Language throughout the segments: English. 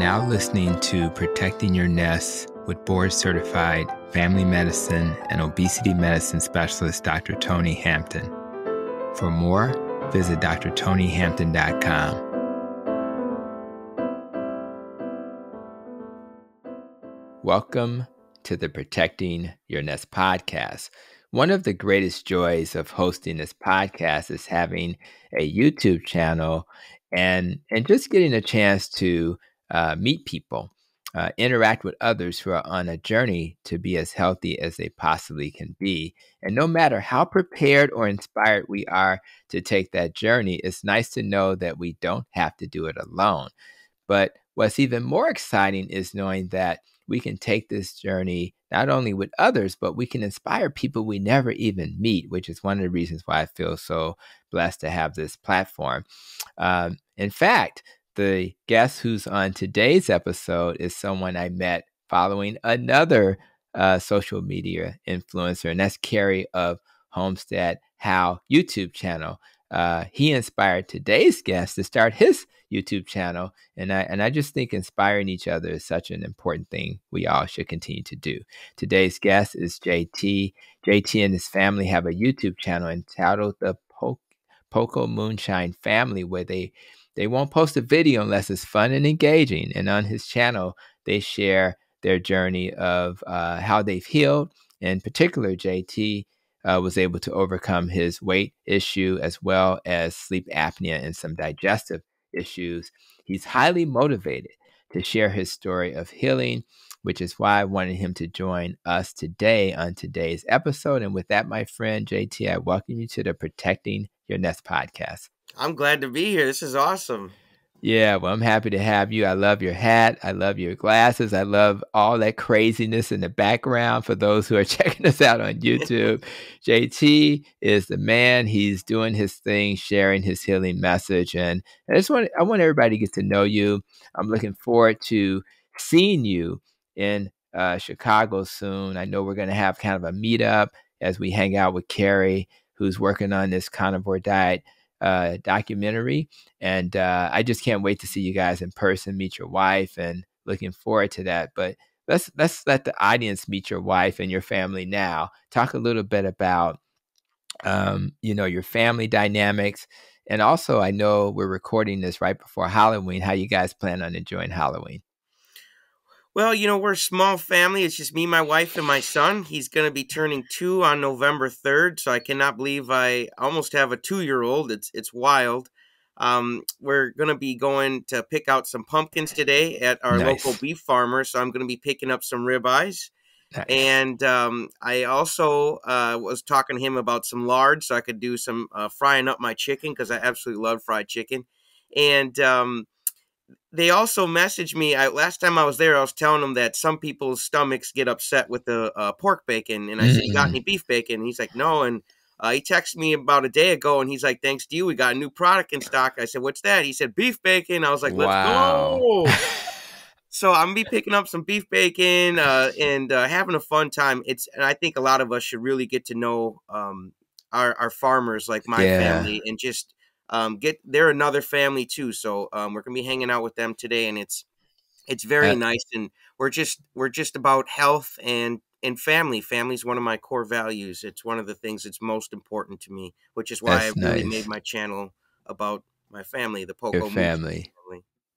now listening to Protecting Your Nest with board-certified family medicine and obesity medicine specialist Dr. Tony Hampton. For more, visit drtonyhampton.com. Welcome to the Protecting Your Nest podcast. One of the greatest joys of hosting this podcast is having a YouTube channel and just getting a chance to meet people, interact with others who are on a journey to be as healthy as they possibly can be. And no matter how prepared or inspired we are to take that journey, it's nice to know that we don't have to do it alone. But what's even more exciting is knowing that we can take this journey not only with others, but we can inspire people we never even meet, which is one of the reasons why I feel so blessed to have this platform. In fact, the guest who's on today's episode is someone I met following another social media influencer, and that's Carrie of Homestead Howe YouTube channel. He inspired today's guest to start his YouTube channel. And I just think inspiring each other is such an important thing we all should continue to do. Today's guest is JT. JT and his family have a YouTube channel entitled the Poco Moonshine Family, where they won't post a video unless it's fun and engaging. And on his channel, they share their journey of how they've healed. In particular, JT was able to overcome his weight issue as well as sleep apnea and some digestive issues. He's highly motivated to share his story of healing, which is why I wanted him to join us today on today's episode. And with that, my friend JT, I welcome you to the Protecting Your Nest podcast. I'm glad to be here. This is awesome. Yeah, well, I'm happy to have you. I love your hat. I love your glasses. I love all that craziness in the background for those who are checking us out on YouTube. JT is the man. He's doing his thing, sharing his healing message. And I want everybody to get to know you. I'm looking forward to seeing you in Chicago soon. I know we're going to have kind of a meetup as we hang out with Carrie, who's working on this carnivore diet documentary, and I just can't wait to see you guys in person, meet your wife, and looking forward to that. But let's let the audience meet your wife and your family now. Talk a little bit about you know, your family dynamics, and also I know we're recording this right before Halloween. How you guys plan on enjoying Halloween? Well, you know, we're a small family. It's just me, my wife, and my son. He's going to be turning 2 on November 3rd, so I cannot believe I almost have a 2-year-old. It's wild. We're going to be going to pick out some pumpkins today at our local beef farmer, so I'm going to be picking up some ribeyes. Nice. And I also was talking to him about some lard, so I could do some frying up my chicken, because I absolutely love fried chicken. And they also messaged me. Last time I was there, I was telling them that some people's stomachs get upset with the pork bacon. And I said, "You got any beef bacon?" And he's like, "No." And he texted me about a day ago, and he's like, "Thanks to you, we got a new product in stock." I said, "What's that?" He said, "Beef bacon." I was like, "Wow. Let's go." So I'm going to be picking up some beef bacon and having a fun time. And I think a lot of us should really get to know our farmers, like my family, and just they're another family too. So, we're going to be hanging out with them today, and it's very nice. And we're just about health and family. Family's one of my core values. It's one of the things that's most important to me, which is why I really made my channel about my family, the Poco family.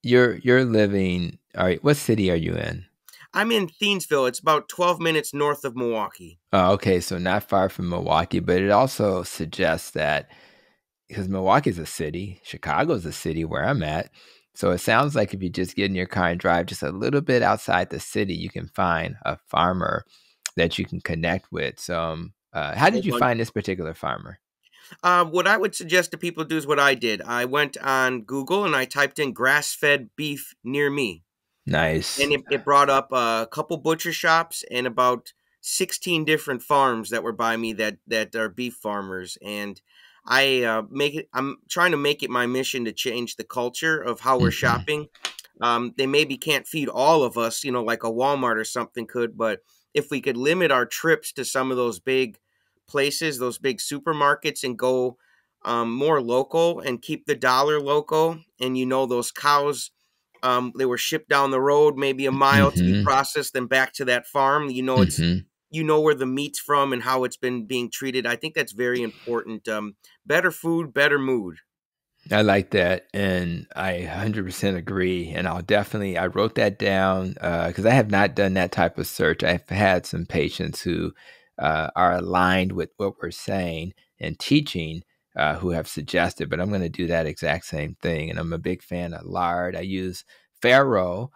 You're living, all right, what city are you in? I'm in Thiensville. It's about 12 minutes north of Milwaukee. Oh, okay. So not far from Milwaukee, but it also suggests that, because Milwaukee's a city, Chicago's a city where I'm at. So it sounds like if you just get in your car and drive just a little bit outside the city, you can find a farmer that you can connect with. So how did you find this particular farmer? What I would suggest to people do is what I did. I went on Google and I typed in grass-fed beef near me. Nice. And it brought up a couple butcher shops and about 16 different farms that were by me that are beef farmers. And I'm trying to make it my mission to change the culture of how we're shopping. They maybe can't feed all of us, you know, like a Walmart or something could, but if we could limit our trips to some of those big places, those big supermarkets, and go more local and keep the dollar local. And, you know, those cows They were shipped down the road, maybe a mile to be processed and back to that farm. You know, it's, you know where the meat's from and how it's been being treated. I think that's very important. Better food, better mood. I like that. And I 100% agree. And I'll definitely, I wrote that down because I have not done that type of search. I've had some patients who are aligned with what we're saying and teaching who have suggested, but I'm going to do that exact same thing. And I'm a big fan of lard. I use Pharaoh.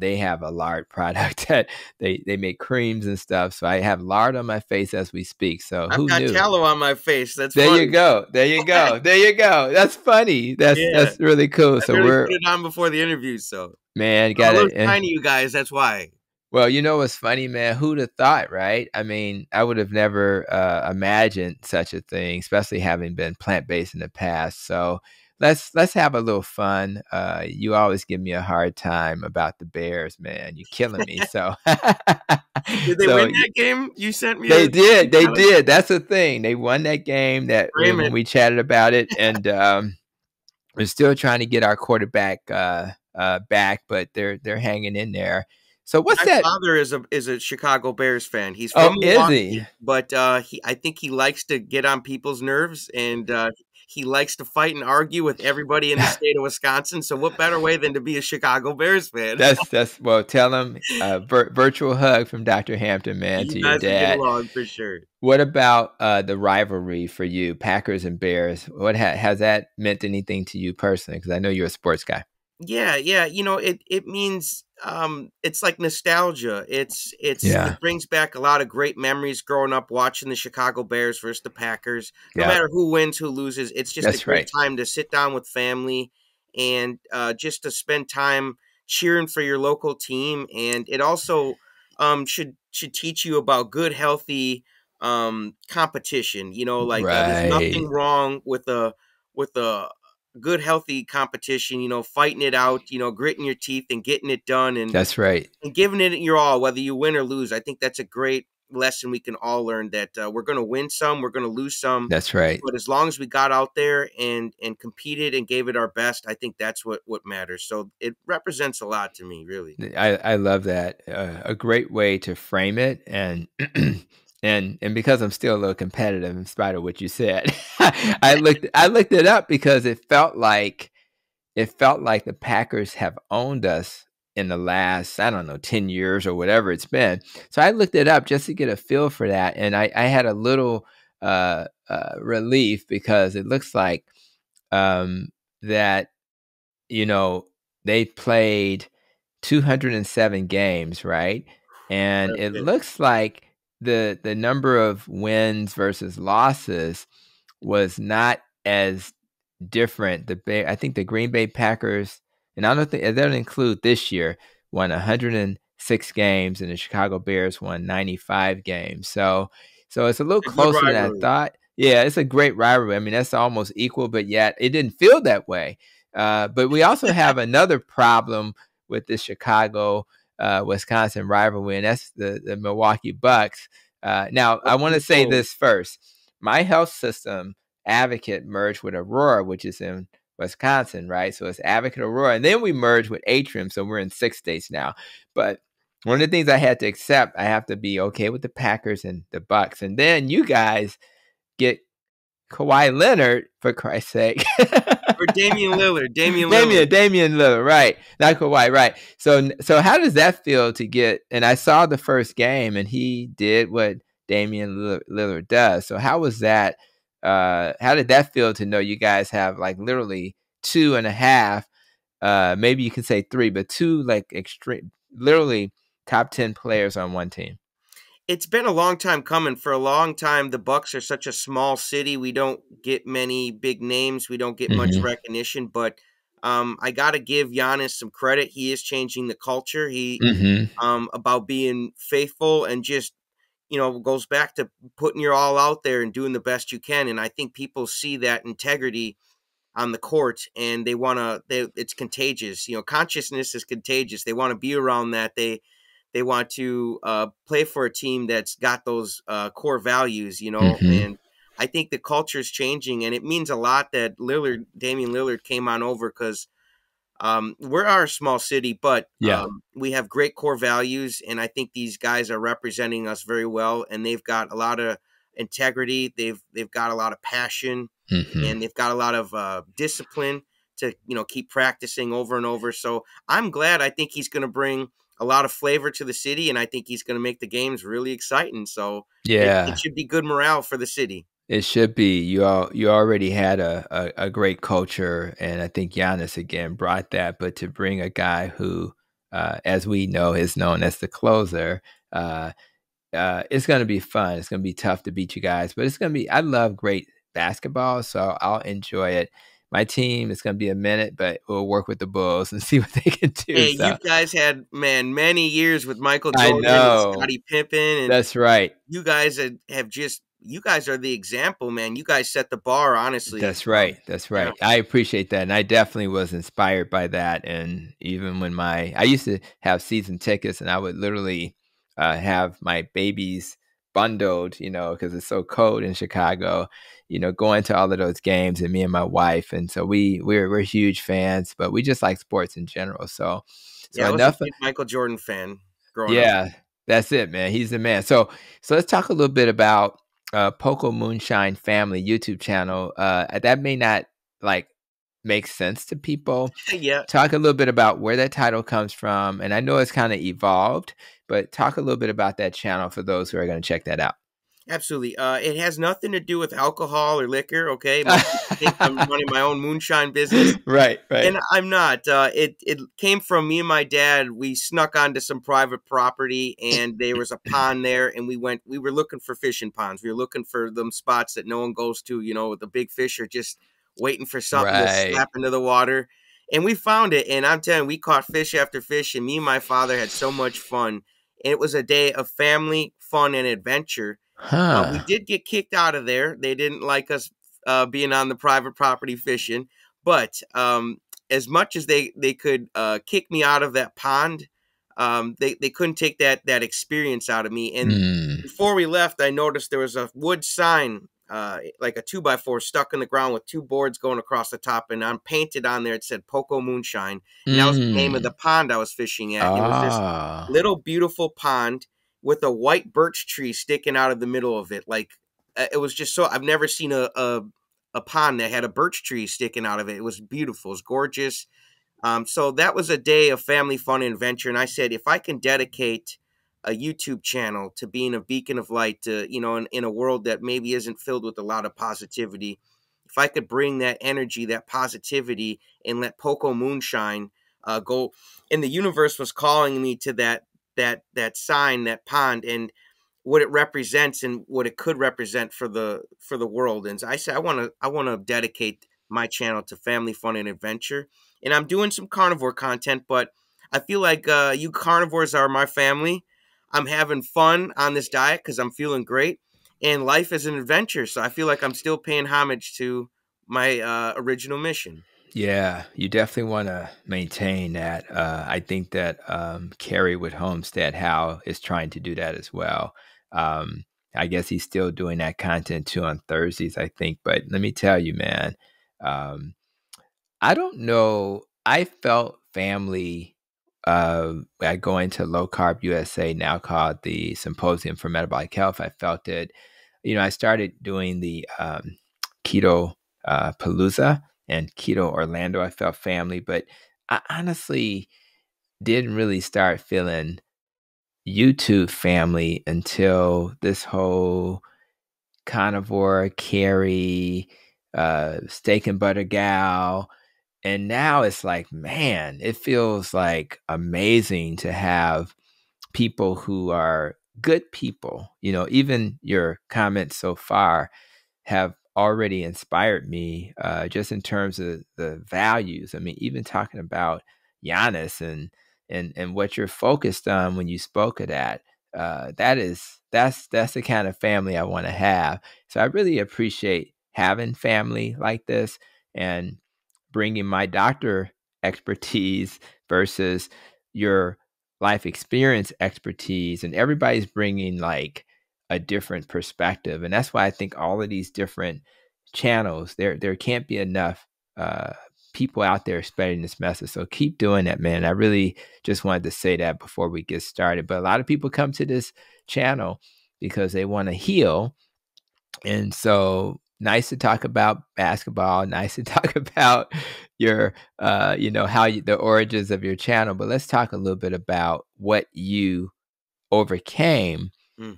They have a lard product that they make creams and stuff. So I have lard on my face as we speak. So I've got tallow on my face. That's there. Funny. You go. There you go. There you go. That's funny. That's that's really cool. So we're put it on before the interview. So man, you got it. Tiny, you guys. That's why. Well, you know what's funny, man? Who'd have thought, right? I mean, I would have never imagined such a thing, especially having been plant-based in the past. So let's have a little fun. You always give me a hard time about the Bears, man. You're killing me. So did they win that game? You sent me. They did. They did. That's the thing. They won that game. That when we chatted about it, and we're still trying to get our quarterback back, but they're hanging in there. So what's that? My father is a Chicago Bears fan. He's from Milwaukee, but I think he likes to get on people's nerves, and he likes to fight and argue with everybody in the state of Wisconsin. So what better way than to be a Chicago Bears fan? That's well, tell him a virtual hug from Dr. Hampton, man, to your dad. Along, for sure. What about the rivalry for you, Packers and Bears? What has that meant anything to you personally? Because I know you're a sports guy. Yeah, yeah. You know, it means it's like nostalgia. It brings back a lot of great memories growing up watching the Chicago Bears versus the Packers. No matter who wins, who loses, it's just a great time to sit down with family and just to spend time cheering for your local team. And it also should teach you about good, healthy competition. You know, like there's nothing wrong with a good, healthy competition, you know, fighting it out, you know, gritting your teeth and getting it done. And and giving it your all, whether you win or lose. I think that's a great lesson we can all learn, that we're going to win some, we're going to lose some. That's right. But as long as we got out there and competed and gave it our best, I think that's what matters. So it represents a lot to me, really. I love that. A great way to frame it. And And because I'm still a little competitive in spite of what you said, I looked it up because it felt like the Packers have owned us in the last, I don't know, 10 years or whatever it's been. So I looked it up just to get a feel for that. And I had a little relief because it looks like that, you know, they played 207 games, right? And it looks like the number of wins versus losses was not as different. I think the Green Bay Packers, and I don't think that doesn't include this year, won 106 games, and the Chicago Bears won 95 games. So it's a little closer than I thought. Yeah, it's a great rivalry. I mean, that's almost equal, but yet it didn't feel that way. But we also have another problem with the Chicago Wisconsin rivalry, and that's the Milwaukee Bucks. Now, I want to say this first. My health system, Advocate, merged with Aurora, which is in Wisconsin, right? So it's Advocate Aurora. And then we merged with Atrium, so we're in 6 states now. But one of the things I had to accept, I have to be okay with the Packers and the Bucks. And then you guys get Kawhi Leonard, for Christ's sake. Or Damian Lillard. Damian Lillard, right. Not Kawhi, right. So how does that feel to get, and I saw the first game and he did what Damian Lillard does. So how was that, how did that feel to know you guys have like literally 2.5, maybe you can say 3, but 2 like extreme, literally top 10 players on one team? It's been a long time coming. For a long time, the Bucks are such a small city. We don't get many big names. We don't get much recognition. But I got to give Giannis some credit. He is changing the culture. He about being faithful and just, you know, goes back to putting your all out there and doing the best you can. And I think people see that integrity on the court, and they want to. It's contagious. You know, consciousness is contagious. They want to be around that. They want to play for a team that's got those core values, you know, and I think the culture is changing, and it means a lot that Damian Lillard came on over because We're our small city, but we have great core values, and I think these guys are representing us very well, and they've got a lot of integrity. They've got a lot of passion, and they've got a lot of discipline to, you know, keep practicing over and over. So I'm glad. I think he's going to bring a lot of flavor to the city, and I think he's going to make the games really exciting. So yeah, it should be good morale for the city. It should be. You already had a great culture, and I think Giannis again brought that. But to bring a guy who, as we know, is known as the closer, it's going to be fun. It's going to be tough to beat you guys, but it's going to be. I love great basketball, so I'll enjoy it. My team, it's going to be a minute, but we'll work with the Bulls and see what they can do. Hey, so. You guys had, man, many years with Michael Jordan and Scottie Pippen. And that's right. You guys have just, you guys are the example, man. You guys set the bar, honestly. That's right. That's right. Yeah. I appreciate that. And I definitely was inspired by that. And even when I used to have season tickets, and I would literally have my babies bundled, you know, because it's so cold in Chicago, you know, going to all of those games, and me and my wife. And so we're huge fans, but we just like sports in general. So yeah, I was a big Michael Jordan fan growing up. Yeah, that's it, man. He's the man. So let's talk a little bit about Poco Moonshine Family YouTube channel. That may not like make sense to people. Yeah. Talk a little bit about where that title comes from. And I know it's kind of evolved, but talk a little bit about that channel for those who are going to check that out. Absolutely. It has nothing to do with alcohol or liquor. Okay. I'm running my own moonshine business. Right. Right. And I'm not, it came from me and my dad. We snuck onto some private property, and there was a pond there, and we were looking for fishing ponds. We were looking for them spots that no one goes to, you know, the big fish are just waiting for something to slap into the water. And we found it. And I'm telling you, we caught fish after fish, and me and my father had so much fun. And it was a day of family fun and adventure. We did get kicked out of there. They didn't like us being on the private property fishing. But as much as they could kick me out of that pond, they couldn't take that experience out of me. And before we left, I noticed there was a wood sign, like a 2x4 stuck in the ground with two boards going across the top. And I'm painted on there. It said Poco Moonshine. And that was the name of the pond I was fishing at. It was this little beautiful pond with a white birch tree sticking out of the middle of it. Like, it was just so, I've never seen a pond that had a birch tree sticking out of it. It was beautiful. It was gorgeous. So that was a day of family fun and adventure. And I said, if I can dedicate a YouTube channel to being a beacon of light, to, you know, in a world that maybe isn't filled with a lot of positivity, if I could bring that energy, that positivity, and let Poco Moonshine go. And the universe was calling me to that sign, that pond, and what it represents and what it could represent for the world. And so I said, I want to dedicate my channel to family fun and adventure. And I'm doing some carnivore content, but I feel like you carnivores are my family. I'm having fun on this diet because I'm feeling great, and life is an adventure. So I feel like I'm still paying homage to my original mission. Yeah, you definitely want to maintain that. I think that Carrie with Homestead Howe is trying to do that as well. I guess he's still doing that content too on Thursdays, I think. But let me tell you, man, I don't know. I felt family by going to Low Carb USA, now called the Symposium for Metabolic Health. I felt it. You know, I started doing the Keto Palooza and Keto Orlando. I felt family, but I honestly didn't really start feeling YouTube family until this whole carnivore, Carrie, steak and butter gal. And now it's like, man, it feels like amazing to have people who are good people. You know, even your comments so far have already inspired me, just in terms of the values. I mean, even talking about Giannis and what you're focused on when you spoke of that, that's the kind of family I want to have. So I really appreciate having family like this, and bringing my doctor expertise versus your life experience expertise, and everybody's bringing like a different perspective. And that's why I think all of these different channels, there can't be enough people out there spreading this message. So keep doing that, man. I really just wanted to say that before we get started. But a lot of people come to this channel because they want to heal. And so nice to talk about basketball, nice to talk about your, you know, how you, the origins of your channel. But let's talk a little bit about what you overcame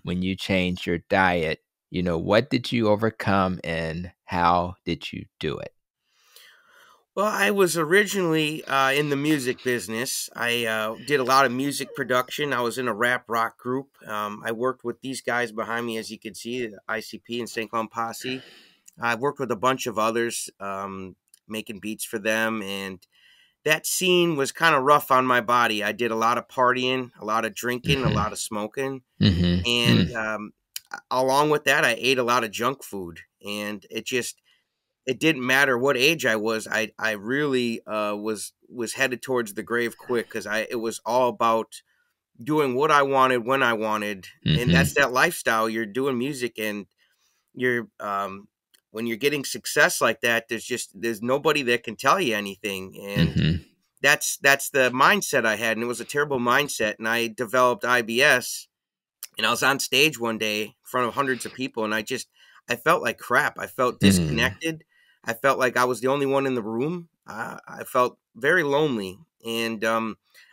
when you changed your diet. You know, what did you overcome and how did you do it? Well, I was originally in the music business. I did a lot of music production. I was in a rap rock group. I worked with these guys behind me, as you can see, the ICP and St. Claude Posse. I worked with a bunch of others, making beats for them. And that scene was kind of rough on my body. I did a lot of partying, a lot of drinking, a lot of smoking. And along with that, I ate a lot of junk food. And it just... it didn't matter what age I was. I really was headed towards the grave quick because it was all about doing what I wanted when I wanted, and that's that lifestyle. You're doing music, and you're when you're getting success like that, there's nobody that can tell you anything, and that's the mindset I had, and it was a terrible mindset. And I developed IBS, and I was on stage one day in front of hundreds of people, and I felt like crap. I felt disconnected. I felt like I was the only one in the room. I felt very lonely. And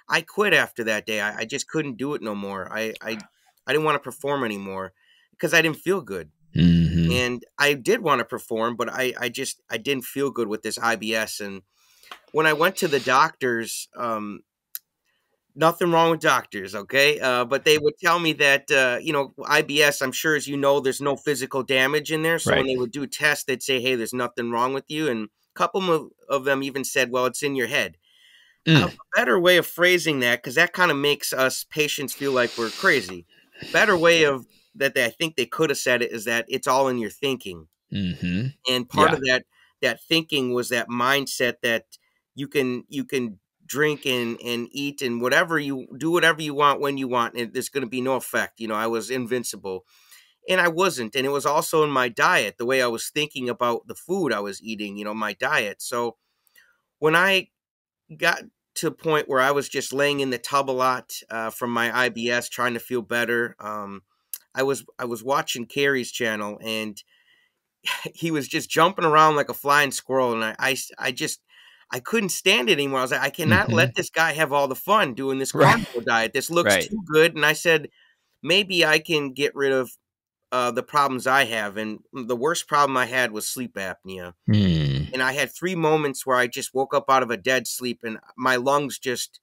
I quit after that day. I just couldn't do it no more. I didn't want to perform anymore because I didn't feel good. And I did want to perform, but I didn't feel good with this IBS. And when I went to the doctors, nothing wrong with doctors, okay? But they would tell me that, you know, IBS, I'm sure as you know, there's no physical damage in there. So when they would do tests, they'd say, hey, there's nothing wrong with you. And a couple of them even said, well, it's in your head. A better way of phrasing that, because that kind of makes us patients feel like we're crazy. A better way of that, I think they could have said it, is that it's all in your thinking. And part of that thinking was that mindset that you can drink and eat and whatever you do, whatever you want, when you want, and there's going to be no effect. You know, I was invincible, and I wasn't. And it was also in my diet, the way I was thinking about the food I was eating, you know, my diet. So when I got to a point where I was just laying in the tub a lot from my IBS, trying to feel better, I was watching Carrie's channel, and he was just jumping around like a flying squirrel. And I couldn't stand it anymore. I was like, I cannot let this guy have all the fun doing this carnivore diet. This looks too good. And I said, maybe I can get rid of the problems I have. And the worst problem I had was sleep apnea. And I had three moments where I just woke up out of a dead sleep, and my lungs just,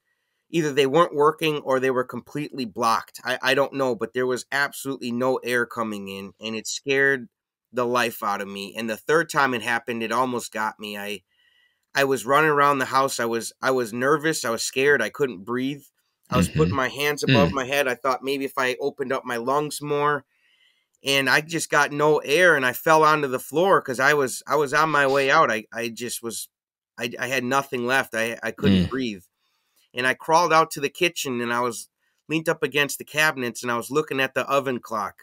either they weren't working or they were completely blocked. I don't know, but there was absolutely no air coming in, and it scared the life out of me. And the third time it happened, it almost got me. I was running around the house. I was nervous. I was scared. I couldn't breathe. I was putting my hands above my head. I thought maybe if I opened up my lungs more, and I just got no air, and I fell onto the floor because I was on my way out. I had nothing left. I couldn't breathe. And I crawled out to the kitchen, and I was leaned up against the cabinets, and I was looking at the oven clock,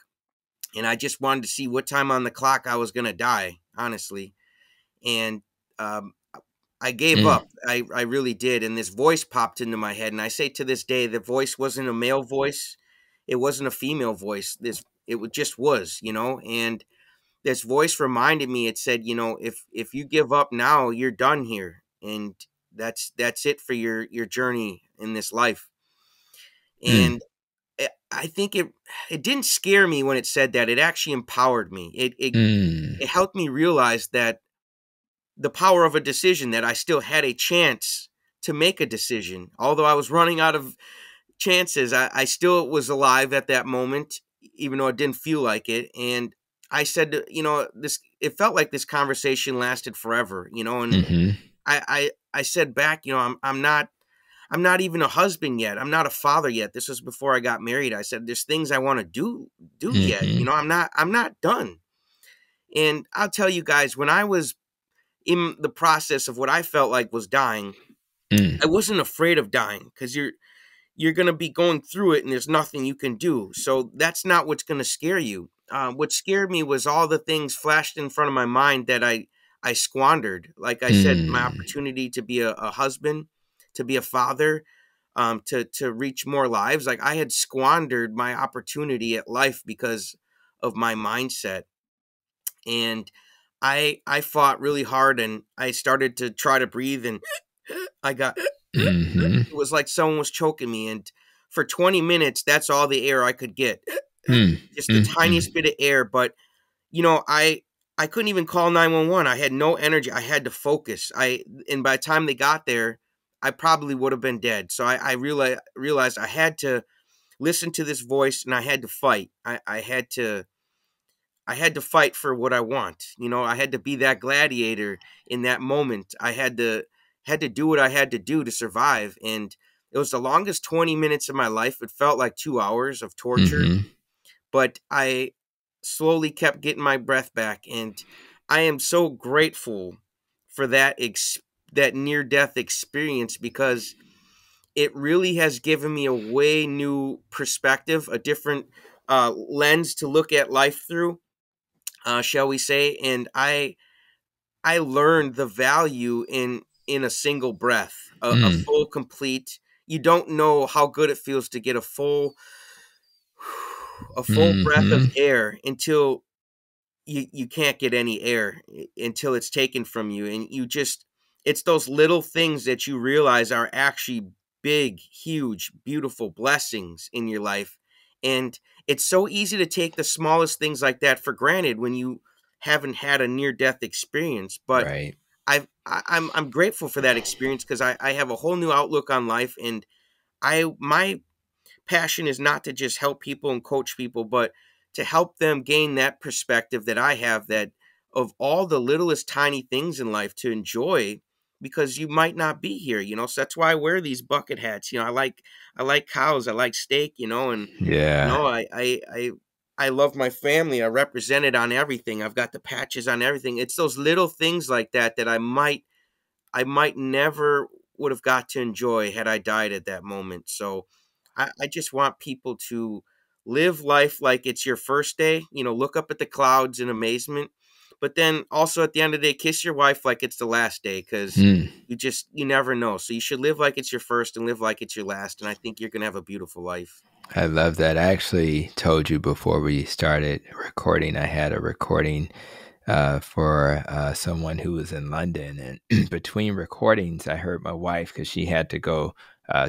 and I just wanted to see what time on the clock I was going to die, honestly. And, I gave up. I really did. And this voice popped into my head. And I say to this day, the voice wasn't a male voice. It wasn't a female voice. It just was, you know, and this voice reminded me, it said, you know, if you give up now, you're done here. And that's it for your journey in this life. And I think it didn't scare me when it said that. It actually empowered me. It helped me realize that the power of a decision, that I still had a chance to make a decision. Although I was running out of chances, I still was alive at that moment, even though it didn't feel like it. And I said, you know, it felt like this conversation lasted forever, you know, and I said back, you know, I'm not even a husband yet. I'm not a father yet. This was before I got married. I said, there's things I want to do yet. You know, I'm not done. And I'll tell you guys, when I was in the process of what I felt like was dying, I wasn't afraid of dying, because you're going to be going through it and there's nothing you can do. So that's not what's going to scare you. What scared me was all the things flashed in front of my mind that I, I squandered. Like I said, my opportunity to be a husband, to be a father, to reach more lives. Like I had squandered my opportunity at life because of my mindset. And I fought really hard, and I started to try to breathe, and I got, it was like someone was choking me. And for 20 minutes, that's all the air I could get. Just the tiniest bit of air. But, you know, I couldn't even call 911. I had no energy. I had to focus. And by the time they got there, I probably would have been dead. So I realized I had to listen to this voice, and I had to fight. I had to fight for what I want. You know, I had to be that gladiator in that moment. I had to do what I had to do to survive. And it was the longest 20 minutes of my life. It felt like 2 hours of torture, but I slowly kept getting my breath back. And I am so grateful for that near-death experience, because it really has given me a way new perspective, a different lens to look at life through, shall we say. And I learned the value in a single breath, a full, complete. You don't know how good it feels to get a full breath of air until you can't get any air, until it's taken from you. And you just, it's those little things that you realize are actually big, huge, beautiful blessings in your life. And it's so easy to take the smallest things like that for granted when you haven't had a near-death experience. But right. I'm grateful for that experience, because I have a whole new outlook on life. And my passion is not to just help people and coach people, but to help them gain that perspective that I have, that of all the littlest tiny things in life to enjoy, because you might not be here, you know. So that's why I wear these bucket hats. You know, I like cows, I like steak, you know, and yeah, you know, I love my family. I represent it on everything. I've got the patches on everything. It's those little things like that that I might never would have got to enjoy had I died at that moment. So I just want people to live life like it's your first day, you know, look up at the clouds in amazement. But then also at the end of the day, kiss your wife like it's the last day, because you never know. So you should live like it's your first and live like it's your last. And I think you're going to have a beautiful life. I love that. I actually told you before we started recording, I had a recording for someone who was in London. And between recordings, I heard my wife, because she had to go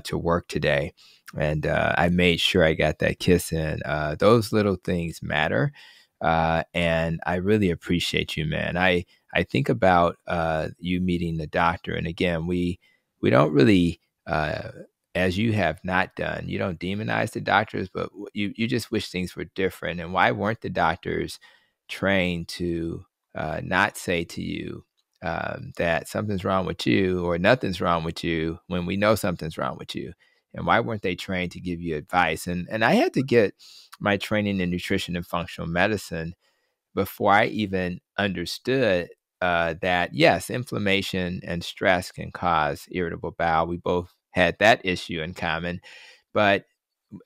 to work today. And I made sure I got that kiss in. Those little things matter. And I really appreciate you, man. I think about you meeting the doctor. And again, we don't really, as you have not done, you don't demonize the doctors, but you just wish things were different. And why weren't the doctors trained to not say to you that something's wrong with you or nothing's wrong with you when we know something's wrong with you? And why weren't they trained to give you advice? And I had to get my training in nutrition and functional medicine before I even understood that, yes, inflammation and stress can cause irritable bowel. We both had that issue in common, but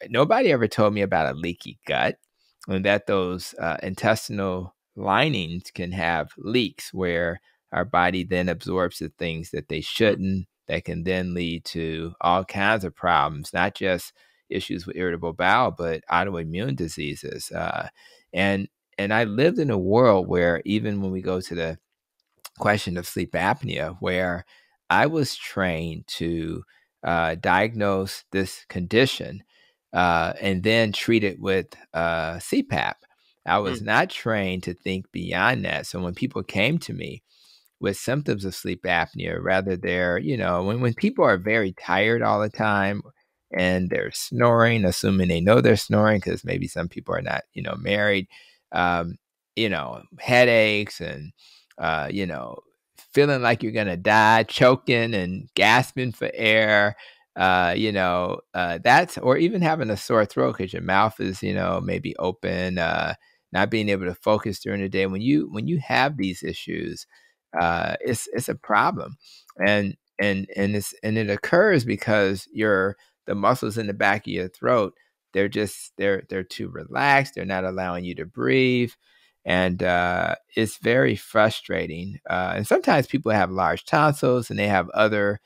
nobody ever told me about a leaky gut and that those intestinal linings can have leaks where our body then absorbs the things that they shouldn't, that can then lead to all kinds of problems, not just issues with irritable bowel, but autoimmune diseases. And I lived in a world where even when we go to the question of sleep apnea, where I was trained to diagnose this condition and then treat it with CPAP. I was not trained to think beyond that. So when people came to me with symptoms of sleep apnea, rather they're, you know, when people are very tired all the time, and they're snoring, assuming they know they're snoring, because maybe some people are not, you know, married, you know, headaches and, you know, feeling like you're going to die, choking and gasping for air, you know, that's, or even having a sore throat because your mouth is, you know, maybe open, not being able to focus during the day. When you have these issues, it's a problem. And it occurs because you're, the muscles in the back of your throat, they're just, they're too relaxed. They're not allowing you to breathe. And it's very frustrating. And sometimes people have large tonsils and they have other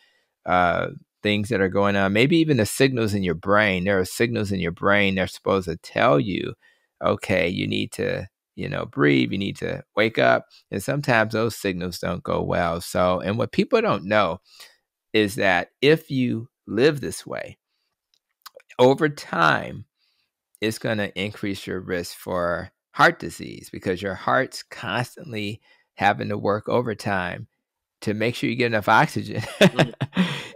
things that are going on. Maybe even the signals in your brain. There are signals in your brain that are supposed to tell you, okay, you need to, you know, breathe, you need to wake up. And sometimes those signals don't go well. So, and what people don't know is that if you live this way, over time, it's going to increase your risk for heart disease because your heart's constantly having to work overtime to make sure you get enough oxygen.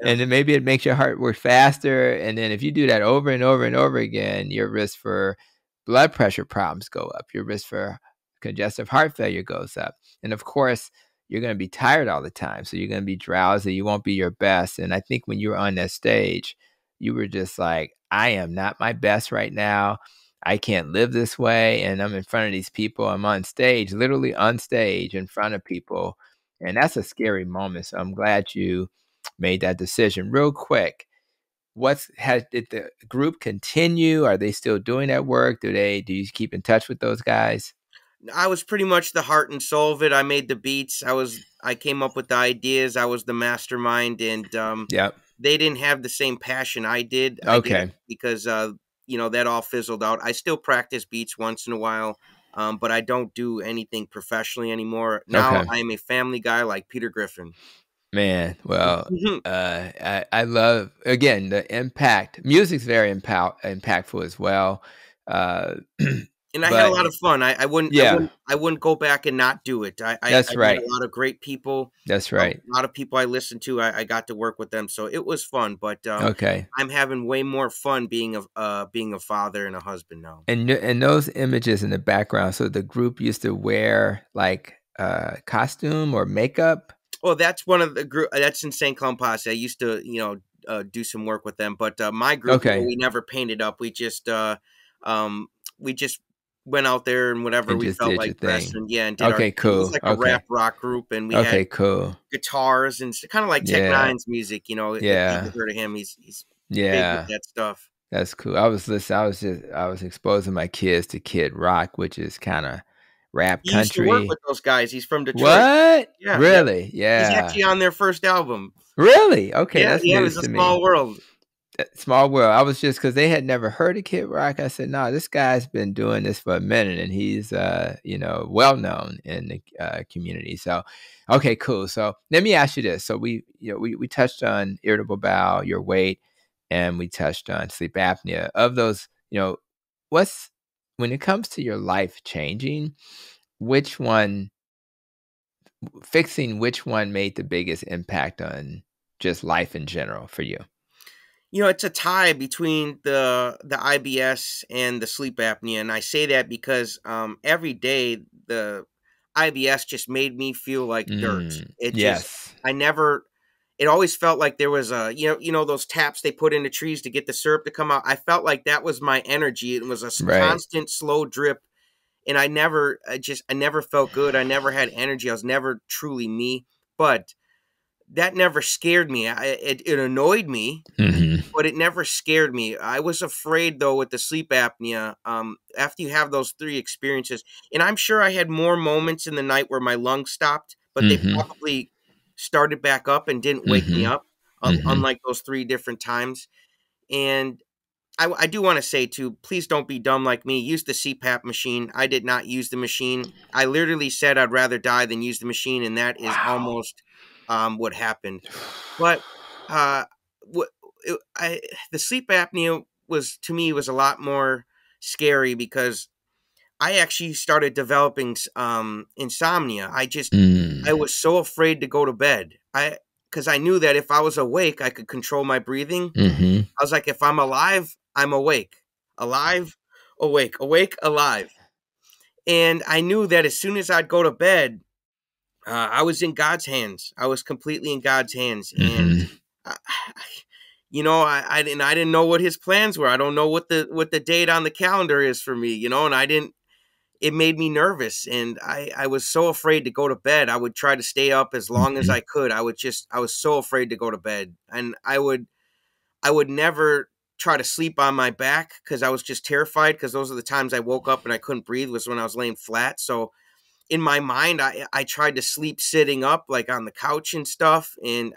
And then maybe it makes your heart work faster. And then if you do that over and over and over again, your risk for blood pressure problems go up. Your risk for congestive heart failure goes up. And of course, you're going to be tired all the time. So you're going to be drowsy. You won't be your best. And I think when you were on that stage, you were just like, I am not my best right now. I can't live this way. And I'm in front of these people. I'm on stage, literally on stage in front of people. And that's a scary moment. So I'm glad you made that decision. Real quick, did the group continue? Are they still doing that work? Do you keep in touch with those guys? I was pretty much the heart and soul of it. I made the beats. I came up with the ideas. I was the mastermind, and they didn't have the same passion I did. I did because you know, that all fizzled out. I still practice beats once in a while, but I don't do anything professionally anymore. Now I am a family guy like Peter Griffin. Man, well, I love, again, the impact. Music's very impactful as well. And I had a lot of fun. I wouldn't go back and not do it. I met a lot of great people. That's right. A lot of people I listened to, I got to work with them. So it was fun. But I'm having way more fun being a father and a husband now. And those images in the background. So the group used to wear like costume or makeup. Well, that's one of the group. That's Insane Clown Posse. I used to, you know, do some work with them. But my group, we never painted up. We just we just went out there and whatever we felt like dressed, and did our thing. It was like a rap rock group, and we had guitars and kind of like Tech Nine's music, you know. If you've heard of him, he's big with that stuff. That's cool. I was exposing my kids to Kid Rock, which is kind of rap country. He used to work with those guys. He's from Detroit. What? Yeah, really? Yeah. He's actually on their first album. Really? Okay. Yeah, that's it was a small world. Small world. I was just, because they had never heard of Kid Rock. I said, no, this guy's been doing this for a minute, and he's, you know, well known in the community. So, okay, cool. So let me ask you this. So we touched on irritable bowel, your weight, and we touched on sleep apnea. Of those, you know, when it comes to your life changing, which one made the biggest impact on just life in general for you? You know, it's a tie between the IBS and the sleep apnea. And I say that because every day the IBS just made me feel like dirt. It always felt like there was a, you know, those taps they put into trees to get the syrup to come out. I felt like that was my energy. It was a constant slow drip. And I never felt good. I never had energy. I was never truly me, but that never scared me. It annoyed me, but it never scared me. I was afraid, though, with the sleep apnea, after you have those three experiences. And I'm sure I had more moments in the night where my lungs stopped, but they probably started back up and didn't wake me up, unlike those three different times. And I do want to say, too, please don't be dumb like me. Use the CPAP machine. I did not use the machine. I literally said I'd rather die than use the machine, and that is almost what happened. But the sleep apnea was, to me, was a lot more scary because I actually started developing insomnia. I was so afraid to go to bed. Because I knew that if I was awake, I could control my breathing. I was like, if I'm alive, I'm awake. Alive, awake. Awake, alive. And I knew that as soon as I'd go to bed, I was in God's hands. I was completely in God's hands. And you know, I didn't know what his plans were. I don't know what the date on the calendar is for me, you know, and it made me nervous. And I was so afraid to go to bed. I would try to stay up as long as I could. I was so afraid to go to bed, and I would never try to sleep on my back because I was just terrified, because those are the times I woke up and I couldn't breathe was when I was laying flat. So in my mind, I tried to sleep sitting up, like on the couch and stuff. And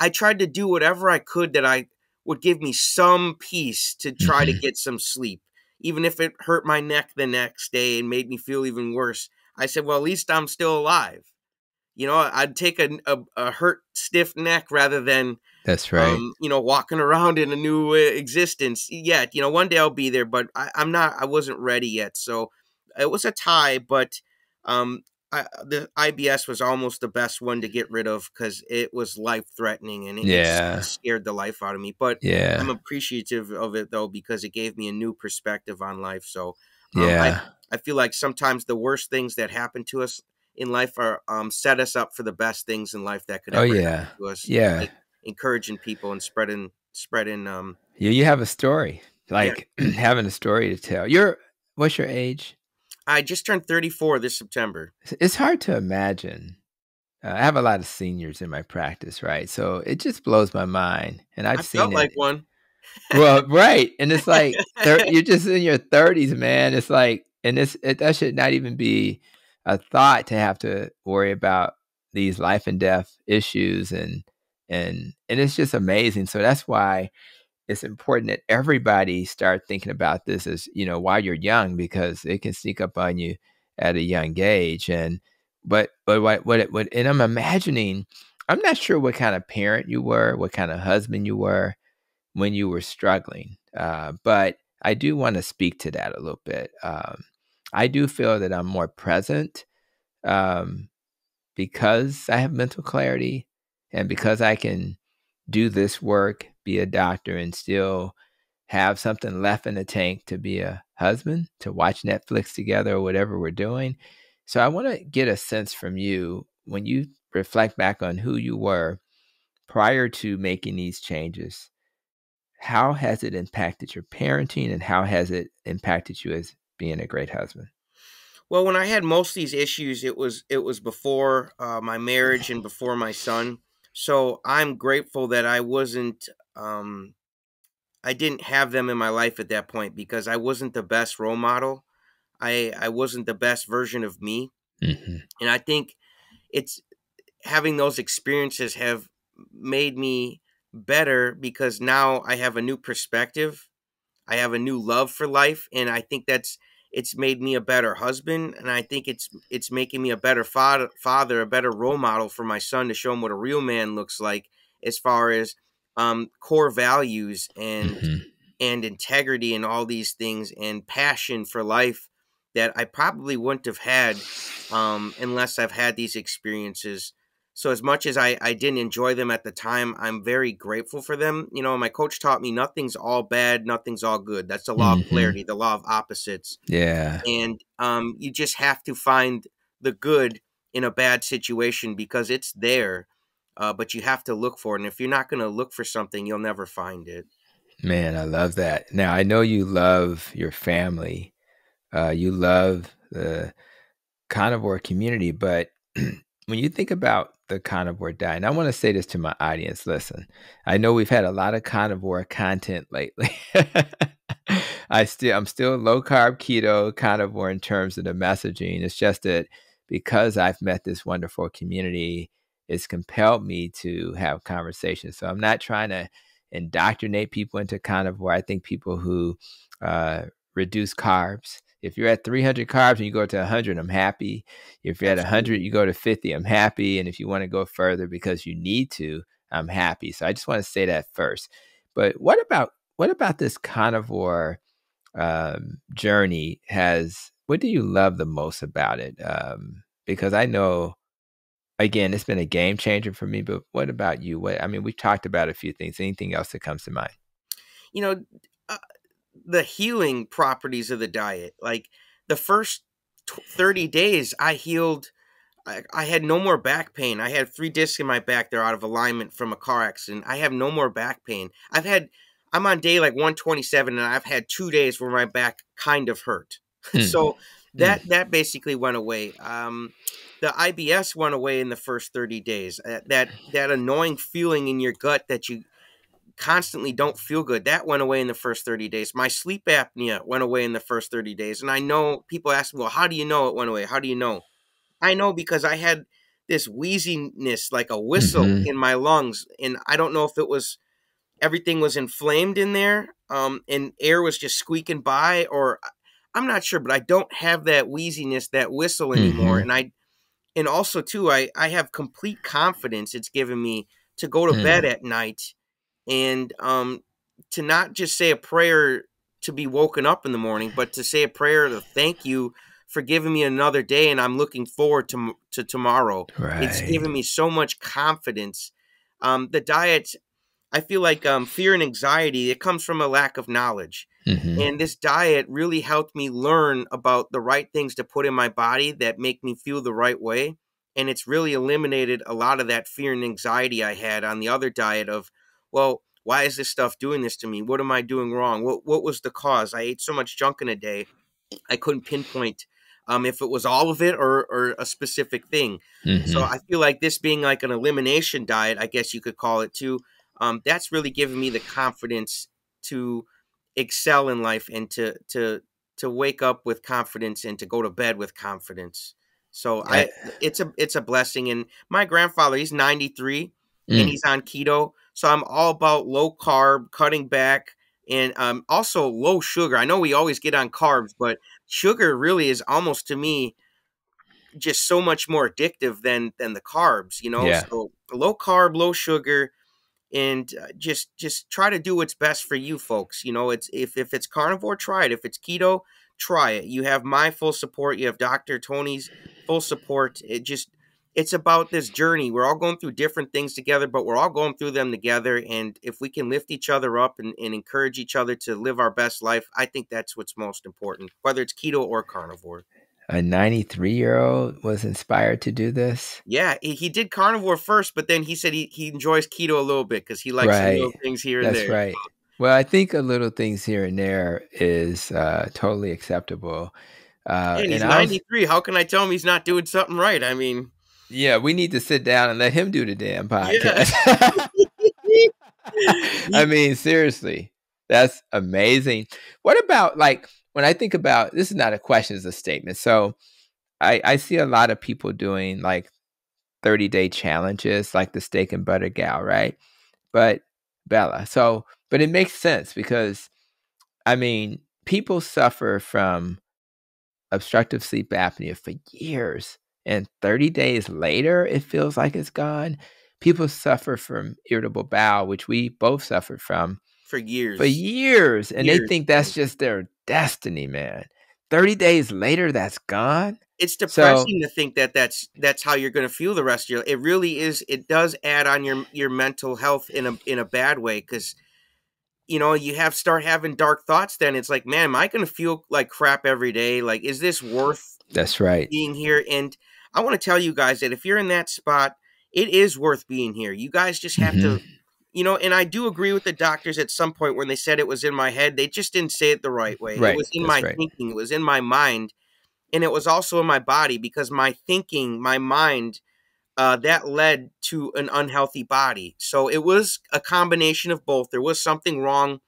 I tried to do whatever I could that I would give me some peace to try to get some sleep, even if it hurt my neck the next day and made me feel even worse. I said, well, at least I'm still alive. You know, I'd take a hurt, stiff neck rather than, that's right, you know, walking around in a new existence. Yeah, you know, one day I'll be there, but I wasn't ready yet. So it was a tie, but the IBS was almost the best one to get rid of because it was life-threatening and it scared the life out of me. But yeah, I'm appreciative of it, though, because it gave me a new perspective on life. So I feel like sometimes the worst things that happen to us in life are set us up for the best things in life that could ever happen to us. Yeah, like encouraging people and spreading. You have a story, like having a story to tell. What's your age? I just turned 34 this September. It's hard to imagine. I have a lot of seniors in my practice, right? So it just blows my mind. And I've seen felt it. Like one. Well, right. And it's like, you're just in your 30s, man. It's like, and that should not even be a thought to have to worry about these life and death issues. And it's just amazing. So that's why it's important that everybody start thinking about this as, you know, while you're young, because it can sneak up on you at a young age. And I'm imagining, I'm not sure what kind of parent you were, what kind of husband you were when you were struggling. But I do want to speak to that a little bit. I do feel that I'm more present because I have mental clarity and because I can do this work, be a doctor, and still have something left in the tank to be a husband, to watch Netflix together or whatever we're doing. So I want to get a sense from you when you reflect back on who you were prior to making these changes. How has it impacted your parenting, and how has it impacted you as being a great husband? Well, when I had most of these issues, it was before my marriage and before my son. So I'm grateful that I wasn't, I didn't have them in my life at that point, because I wasn't the best role model. I wasn't the best version of me. Mm-hmm. And I think it's having those experiences have made me better, because now I have a new perspective. I have a new love for life. And I think it's made me a better husband. And I think it's making me a better father, a better role model for my son, to show him what a real man looks like as far as core values and integrity and all these things, and passion for life that I probably wouldn't have had unless I've had these experiences. So as much as I didn't enjoy them at the time, I'm very grateful for them. You know, my coach taught me nothing's all bad, nothing's all good. That's the law of polarity, the law of opposites. Yeah. And you just have to find the good in a bad situation, because it's there, but you have to look for it. And if you're not going to look for something, you'll never find it. Man, I love that. Now, I know you love your family. You love the carnivore community, but when you think about the carnivore diet, and I want to say this to my audience, listen, I know we've had a lot of carnivore content lately. I'm still low carb, keto, carnivore in terms of the messaging. It's just that because I've met this wonderful community, it's compelled me to have conversations. So I'm not trying to indoctrinate people into carnivore. I think people who reduce carbs, if you're at 300 carbs and you go to 100, I'm happy. If you're at 100, you go to 50, I'm happy. And if you want to go further because you need to, I'm happy. So I just want to say that first. But what about this carnivore journey has, what do you love the most about it? Because I know, again, it's been a game changer for me, but what about you? I mean, we've talked about a few things. Anything else that comes to mind? You know, the healing properties of the diet. Like the first 30 days I healed. I had no more back pain. I had 3 discs in my back. They're out of alignment from a car accident. I have no more back pain. I'm on day like 127, and I've had 2 days where my back kind of hurt. So that basically went away. The IBS went away in the first 30 days. That annoying feeling in your gut that you constantly don't feel good, that went away in the first 30 days. My sleep apnea went away in the first 30 days. And I know people ask me, well, how do you know it went away? How do you know? I know because I had this wheeziness, like a whistle in my lungs. And I don't know if it was, everything was inflamed in there and air was just squeaking by, or I'm not sure, but I don't have that wheeziness, that whistle anymore. And I have complete confidence it's given me to go to bed at night and to not just say a prayer to be woken up in the morning, but to say a prayer to thank you for giving me another day, and I'm looking forward to tomorrow. Right. It's given me so much confidence. The diet, I feel like fear and anxiety, it comes from a lack of knowledge. And this diet really helped me learn about the right things to put in my body that make me feel the right way. And it's really eliminated a lot of that fear and anxiety I had on the other diet of, well, why is this stuff doing this to me? What am I doing wrong? What was the cause? I ate so much junk in a day. I couldn't pinpoint if it was all of it or a specific thing. So I feel like this being like an elimination diet, I guess you could call it too, that's really given me the confidence to excel in life and to wake up with confidence and to go to bed with confidence. So it's a blessing. And my grandfather, he's 93 and he's on keto. So I'm all about low carb, cutting back, and also low sugar. I know we always get on carbs, but sugar really is almost to me just so much more addictive than the carbs, you know? Yeah. So low carb, low sugar, and just try to do what's best for you folks. You know, it's if it's carnivore, try it. If it's keto, try it. You have my full support. You have Dr. Tony's full support. It's about this journey. We're all going through different things together, but we're all going through them together. And if we can lift each other up and encourage each other to live our best life, I think that's what's most important, whether it's keto or carnivore. A 93-year-old was inspired to do this? Yeah, he did carnivore first, but then he said he enjoys keto a little bit because he likes little things here and there. That's right. Well, I think a little things here and there is totally acceptable. And he's 93. How can I tell him he's not doing something right? I mean... Yeah, we need to sit down and let him do the damn podcast. Yeah. I mean, seriously, that's amazing. What about, like... When I think about, this is not a question, it's a statement. So I see a lot of people doing like 30-day challenges, like the steak and butter gal, right? But Bella, so, but it makes sense because, I mean, people suffer from obstructive sleep apnea for years, and 30 days later, it feels like it's gone. People suffer from irritable bowel, which we both suffered from. For years. For years. And they think that's just their destiny, man. 30 days later, that's gone. It's depressing to think that that's how you're going to feel the rest of your life. It really is. It does add on your mental health in a bad way because, you know, you start having dark thoughts then. It's like, man, am I going to feel like crap every day? Like, is this worth being here? And I want to tell you guys that if you're in that spot, it is worth being here. You guys just have to... You know, and I do agree with the doctors at some point when they said it was in my head. They just didn't say it the right way. Right. It was in my thinking. It was in my mind. And it was also in my body because my thinking, my mind, that led to an unhealthy body. So it was a combination of both. There was something wrong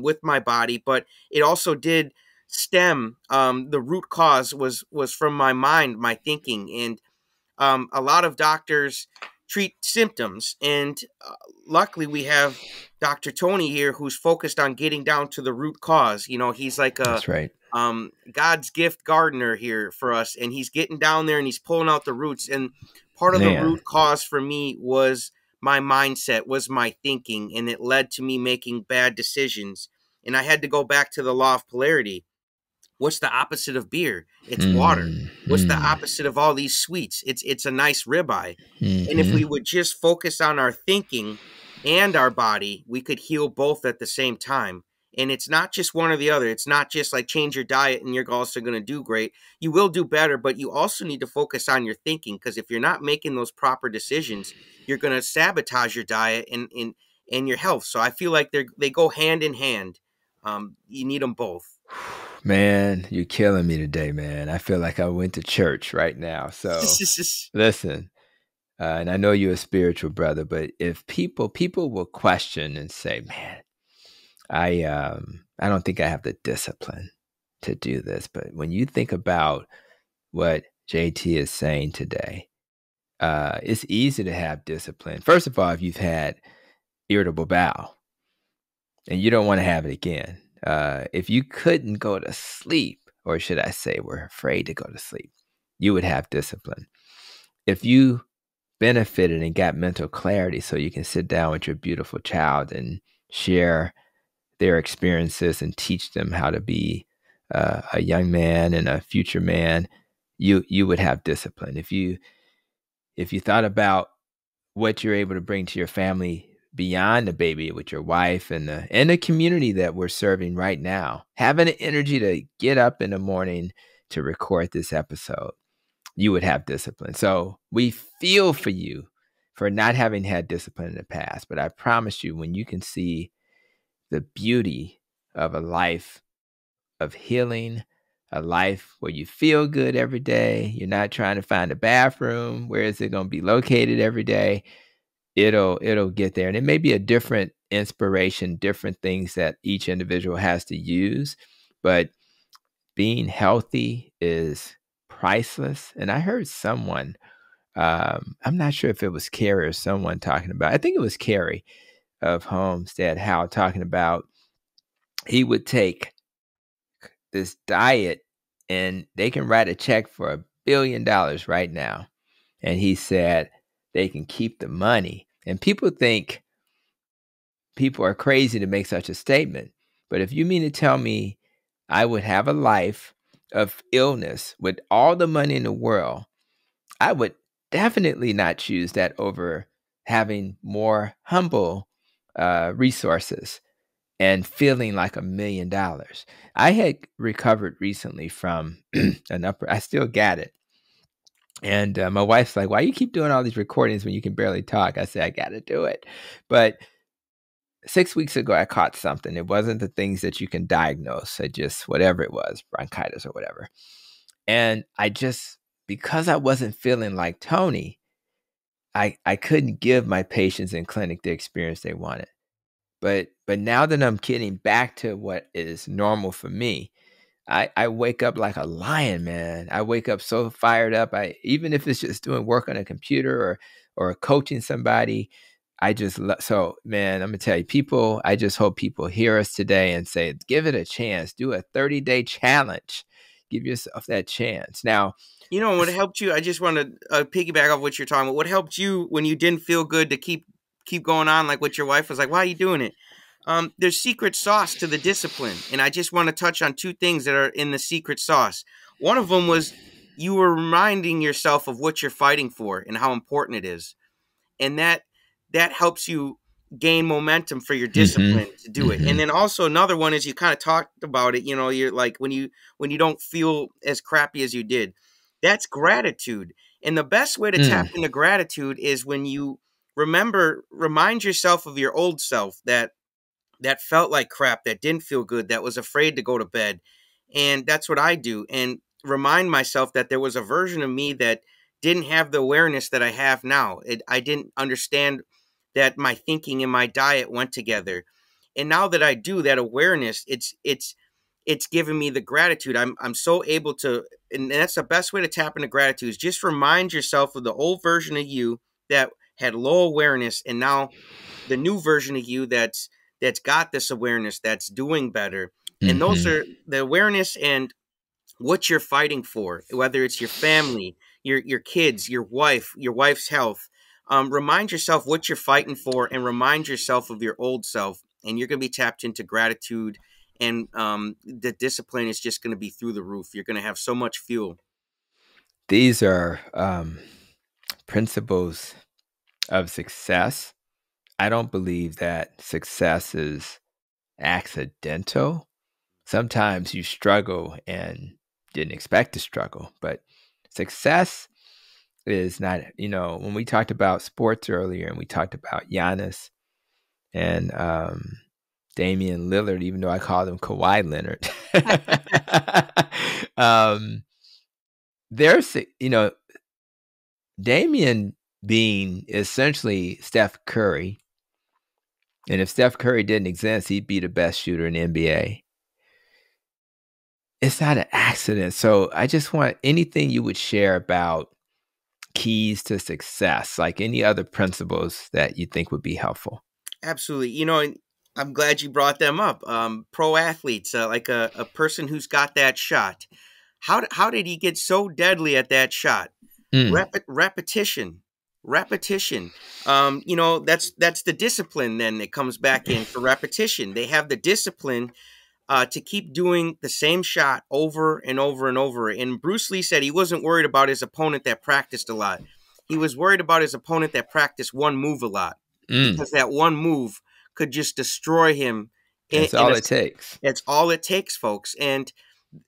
with my body, but it also did stem. The root cause was from my mind, my thinking. And a lot of doctors... treat symptoms. And luckily we have Dr. Tony here who's focused on getting down to the root cause. You know, he's like a God's gift gardener here for us. And he's getting down there and he's pulling out the roots. And part of the root cause for me was my mindset, was my thinking. And it led to me making bad decisions. And I had to go back to the law of polarity. What's the opposite of beer? It's water. What's the opposite of all these sweets? It's a nice ribeye. And if we would just focus on our thinking and our body, we could heal both at the same time. And it's not just one or the other. It's not just like change your diet and you're also going to do great. You will do better, but you also need to focus on your thinking because if you're not making those proper decisions, you're going to sabotage your diet and your health. So I feel like they go hand in hand. You need them both. Man, you're killing me today, man. I feel like I went to church right now. So listen, and I know you're a spiritual brother, but if people will question and say, man, I don't think I have the discipline to do this. But when you think about what JT is saying today, it's easy to have discipline. First of all, if you've had irritable bowel and you don't want to have it again, if you couldn't go to sleep, or should I say we're afraid to go to sleep, you would have discipline. If you benefited and got mental clarity so you can sit down with your beautiful child and share their experiences and teach them how to be a young man and a future man, you would have discipline. If you thought about what you're able to bring to your family beyond the baby with your wife and the community that we're serving right now, having the energy to get up in the morning to record this episode, you would have discipline. So we feel for you for not having had discipline in the past, but I promise you, when you can see the beauty of a life of healing, a life where you feel good every day, you're not trying to find a bathroom, where is it going to be located every day, it'll get there. And it may be a different inspiration, different things that each individual has to use, but being healthy is priceless. And I heard someone, I'm not sure if it was Carrie or someone talking about, I think it was Carrie of Homestead Howe, talking about he would take this diet and they can write a check for $1 billion right now. And he said, they can keep the money. And people think people are crazy to make such a statement. But if you mean to tell me I would have a life of illness with all the money in the world, I would definitely not choose that over having more humble resources and feeling like $1 million. I had recovered recently from an upper, I still got it. And my wife's like, why you keep doing all these recordings when you can barely talk? I said, I got to do it. But 6 weeks ago, I caught something. It wasn't the things that you can diagnose. I just, whatever it was, bronchitis or whatever. And I just, because I wasn't feeling like Tony, I couldn't give my patients in clinic the experience they wanted. But now that I'm getting back to what is normal for me, I wake up like a lion, man. I wake up so fired up. Even if it's just doing work on a computer or coaching somebody, I just so, man, I'm going to tell you, people, I just hope people hear us today and say, give it a chance. Do a 30-day challenge. Give yourself that chance. Now, you know, what helped you, I just want to piggyback off what you're talking about. What helped you when you didn't feel good to keep going on, like what your wife was like, why are you doing it? There's secret sauce to the discipline. And I just want to touch on two things that are in the secret sauce. One of them was you were reminding yourself of what you're fighting for and how important it is. And that helps you gain momentum for your discipline to do it. And then also another one is, you kind of talked about it, you know, you're like, when you don't feel as crappy as you did, that's gratitude. And the best way to tap into gratitude is when you remind yourself of your old self that felt like crap, that didn't feel good, that was afraid to go to bed. And that's what I do. And remind myself that there was a version of me that didn't have the awareness that I have now. I didn't understand that my thinking and my diet went together. And now that I do that awareness, it's given me the gratitude. I'm so able to, and that's the best way to tap into gratitude, is just remind yourself of the old version of you that had low awareness. And now the new version of you that's got this awareness, that's doing better. And those are the awareness and what you're fighting for, whether it's your family, your kids, your wife, your wife's health. Remind yourself what you're fighting for and remind yourself of your old self. And you're going to be tapped into gratitude, and the discipline is just going to be through the roof. You're going to have so much fuel. These are principles of success. I don't believe that success is accidental. Sometimes you struggle and didn't expect to struggle, but success is not, you know, when we talked about sports earlier and we talked about Giannis and Damian Lillard, even though I call them Kawhi Leonard, there's, you know, Damian being essentially Steph Curry. And if Steph Curry didn't exist, he'd be the best shooter in the NBA. It's not an accident. So I just want anything you would share about keys to success, like any other principles that you think would be helpful. Absolutely. You know, and I'm glad you brought them up. Pro athletes, like a person who's got that shot. How did he get so deadly at that shot? Mm. Repetition. You know, that's the discipline then that comes back in for repetition. They have the discipline to keep doing the same shot over and over and over. And Bruce Lee said he wasn't worried about his opponent that practiced a lot. He was worried about his opponent that practiced one move a lot. Mm. Because that one move could just destroy him. That's all it takes. That's all it takes, folks. And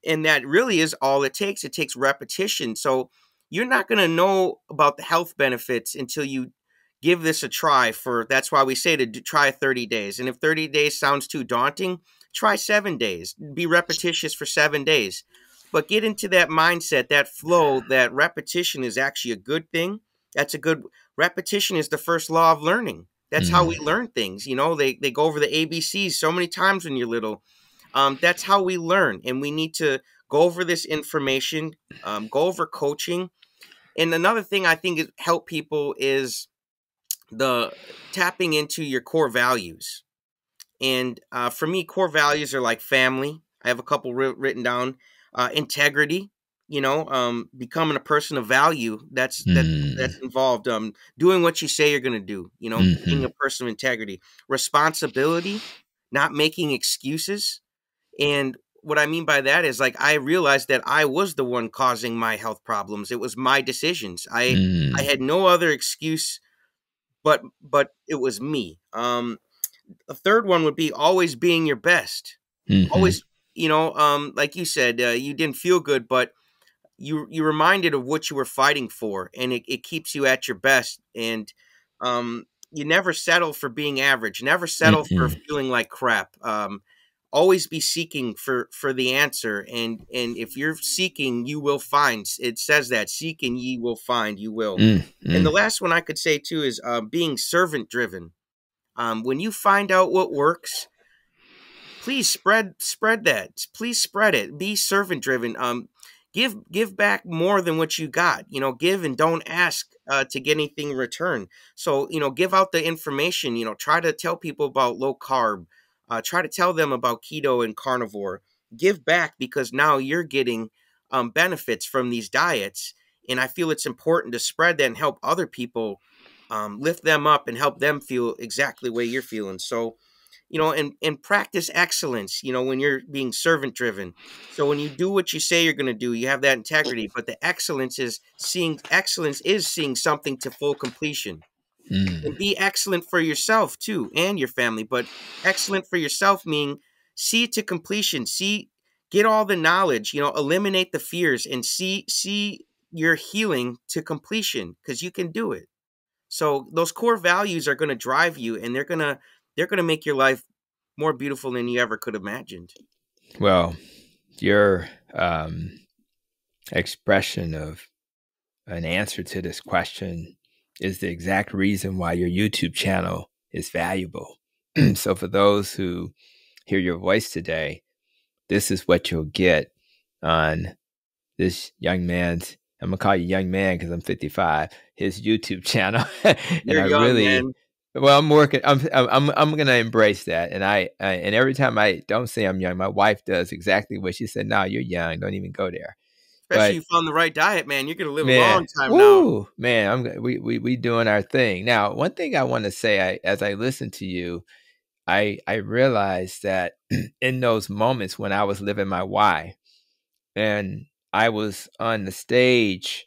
that really is all it takes. It takes repetition. So you're not going to know about the health benefits until you give this a try for, that's why we say to try 30 days. And if 30 days sounds too daunting, try 7 days, be repetitious for 7 days, but get into that mindset, that flow, that repetition is actually a good thing. That's a good, repetition is the first law of learning. That's how we learn things. You know, they go over the ABCs so many times when you're little. That's how we learn. And we need to go over this information, go over coaching. And another thing I think is help people is the tapping into your core values. And for me, core values are like family. I have a couple written down, integrity, you know, becoming a person of value. That's involved. Doing what you say you're going to do, you know, being a person of integrity, responsibility, not making excuses. And what I mean by that is, like, I realized that I was the one causing my health problems. It was my decisions. I had no other excuse, but it was me. A third one would be always being your best. Always, you know, like you said, you didn't feel good, but you reminded of what you were fighting for, and it keeps you at your best. And, you never settle for being average, never settle for feeling like crap. Always be seeking for the answer. And if you're seeking, you will find. It says that, seek and ye will find, you will. And the last one I could say too is being servant driven. When you find out what works, please spread that. Please spread it. Be servant driven. Give back more than what you got, you know, give and don't ask to get anything in return. So, you know, give out the information, you know, try to tell people about low carb, try to tell them about keto and carnivore, give back, because now you're getting benefits from these diets. And I feel it's important to spread that and help other people, lift them up and help them feel exactly the way you're feeling. So, you know, and practice excellence, you know, when you're being servant driven. So when you do what you say you're going to do, you have that integrity, but the excellence is seeing something to full completion. And be excellent for yourself too, and your family, but excellent for yourself, meaning see to completion, get all the knowledge, you know, eliminate the fears, and see your healing to completion, because you can do it. So those core values are going to drive you, and they're going to make your life more beautiful than you ever could have imagined. Well, your expression of an answer to this question is the exact reason why your YouTube channel is valuable. So for those who hear your voice today, this is what you'll get on this young man's, I'm going to call you young man because I'm 55, his YouTube channel. And you're young, really, man. Well, I'm going to embrace that. And and every time I don't say I'm young, my wife does exactly what she said. No, you're young. Don't even go there. Especially if you found the right diet, man. You're going to live a long time now. Man, we doing our thing. Now, one thing I want to say, as I listen to you, I realized that in those moments when I was living my why and I was on the stage,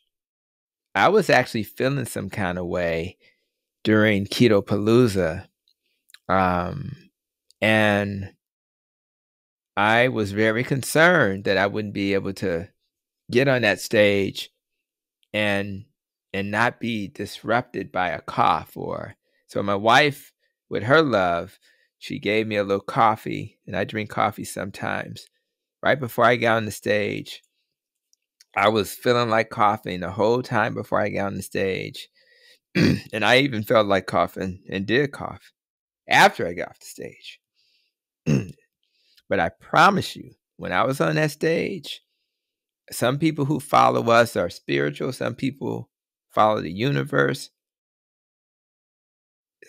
I was actually feeling some kind of way during Keto Palooza, and I was very concerned that I wouldn't be able to get on that stage and not be disrupted by a cough. So my wife, with her love, she gave me a little coffee, and I drink coffee sometimes. Right before I got on the stage, I was feeling like coughing the whole time before I got on the stage. And I even felt like coughing and did cough after I got off the stage. But I promise you, when I was on that stage, some people who follow us are spiritual. Some people follow the universe.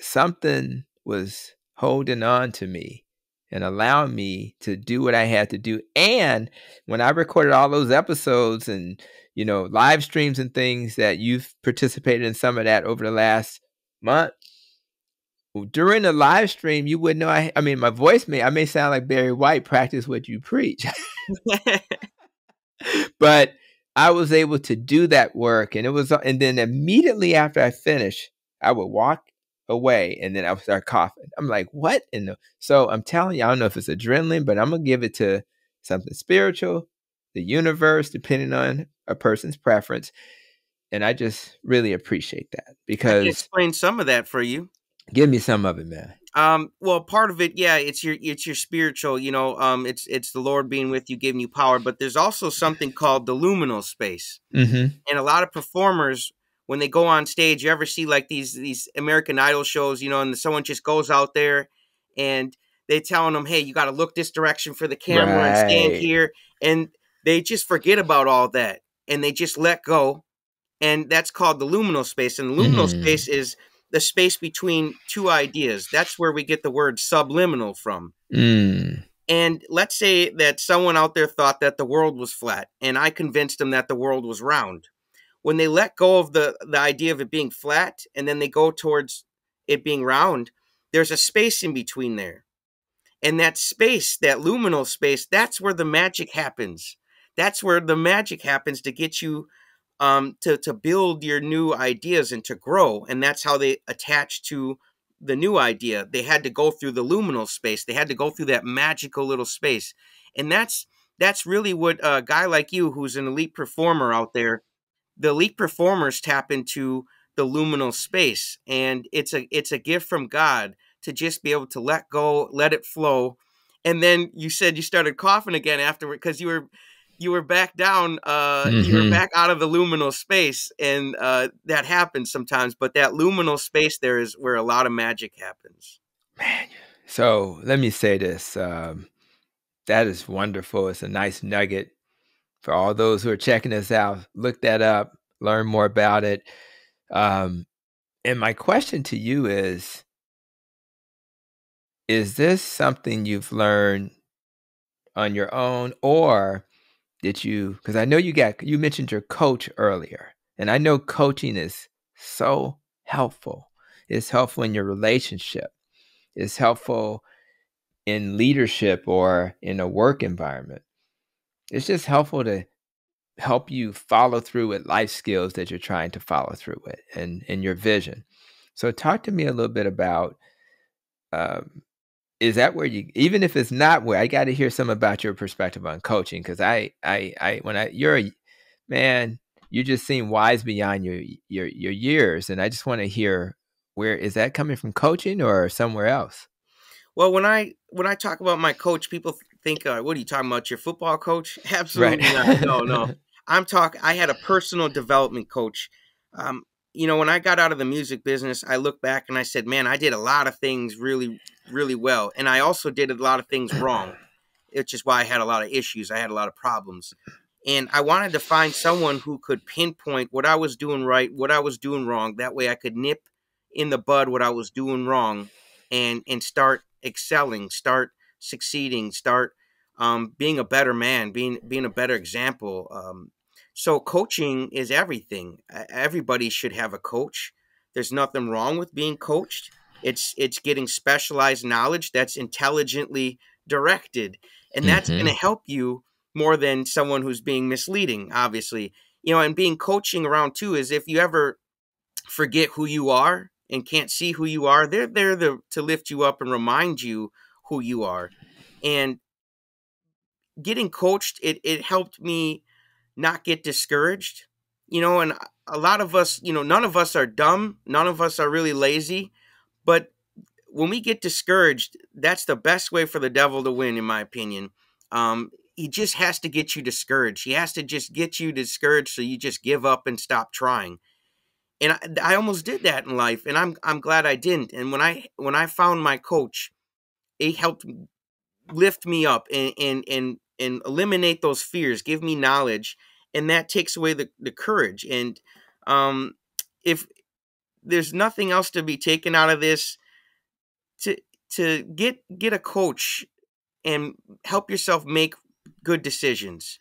Something was holding on to me and allowing me to do what I had to do. And when I recorded all those episodes and, you know, live streams and things that you've participated in some of that over the last month, during the live stream, you wouldn't know. I mean, my voice may sound like Barry White, practice what you preach. But I was able to do that work. And then immediately after I finished, I would walk away and then I would start coughing. I'm like, what? And so I'm telling you, I don't know if it's adrenaline, but I'm going to give it to something spiritual, the universe, depending on a person's preference. And I just really appreciate that, because I can explain some of that for you. Give me some of it, man. Well, part of it, yeah, it's your spiritual, you know, it's the Lord being with you, giving you power, but there's also something called the luminal space. Mm-hmm. And a lot of performers, when they go on stage, you ever see like these American Idol shows, you know, and someone just goes out there and they're telling them, hey, you got to look this direction for the camera, right, and stand here. And they just forget about all that and they just let go. And that's called the luminal space. And the luminal space is the space between two ideas. That's where we get the word subliminal from. And let's say that someone out there thought that the world was flat, and I convinced them that the world was round. When they let go of the idea of it being flat, and then they go towards it being round, there's a space in between there. And that space, that luminal space, that's where the magic happens. That's where the magic happens to get you to build your new ideas and to grow. And that's how they attach to the new idea. They had to go through the luminal space. They had to go through that magical little space. And that's really what a guy like you, who's an elite performer out there, the elite performers tap into the luminal space. And it's a gift from God to just be able to let go, let it flow. And then you said you started coughing again afterward because you were back down, you were back out of the luminal space, and that happens sometimes, but that luminal space there is where a lot of magic happens. Man, so let me say this. That is wonderful. It's a nice nugget for all those who are checking us out. Look that up, learn more about it. And my question to you is this something you've learned on your own, or did you, because I know you mentioned your coach earlier, and I know coaching is so helpful. It's helpful in your relationship. It's helpful in leadership or in a work environment. It's just helpful to help you follow through with life skills that you're trying to follow through with and your vision. So talk to me a little bit about, is that where you, even if it's not where, I got to hear some about your perspective on coaching. Cause man, you just seem wise beyond your years. And I just want to hear, where is that coming from, coaching or somewhere else? Well, when I talk about my coach, people think, what are you talking about? Your football coach? Absolutely not. No. I had a personal development coach. You know, when I got out of the music business, I looked back and I said, man, I did a lot of things really, really well. And I also did a lot of things wrong, which is why I had a lot of issues. I had a lot of problems. And I wanted to find someone who could pinpoint what I was doing right, what I was doing wrong. That way I could nip in the bud what I was doing wrong and start excelling, start succeeding, start being a better man, being a better example. So coaching is everything. Everybody should have a coach. There's nothing wrong with being coached. It's getting specialized knowledge that's intelligently directed. And that's going to help you more than someone who's being misleading, obviously. You know, and being coaching around too is if you ever forget who you are and can't see who you are, they're there to lift you up and remind you who you are. And getting coached, it helped me not get discouraged, you know, and a lot of us, you know, none of us are dumb. None of us are really lazy, but when we get discouraged, that's the best way for the devil to win, in my opinion. He just has to get you discouraged. He has to just get you discouraged so you just give up and stop trying. And I almost did that in life, and I'm glad I didn't. And when I found my coach, it helped lift me up and eliminate those fears, give me knowledge, and that takes away the courage. And if there's nothing else to be taken out of this, to get a coach and help yourself make good decisions.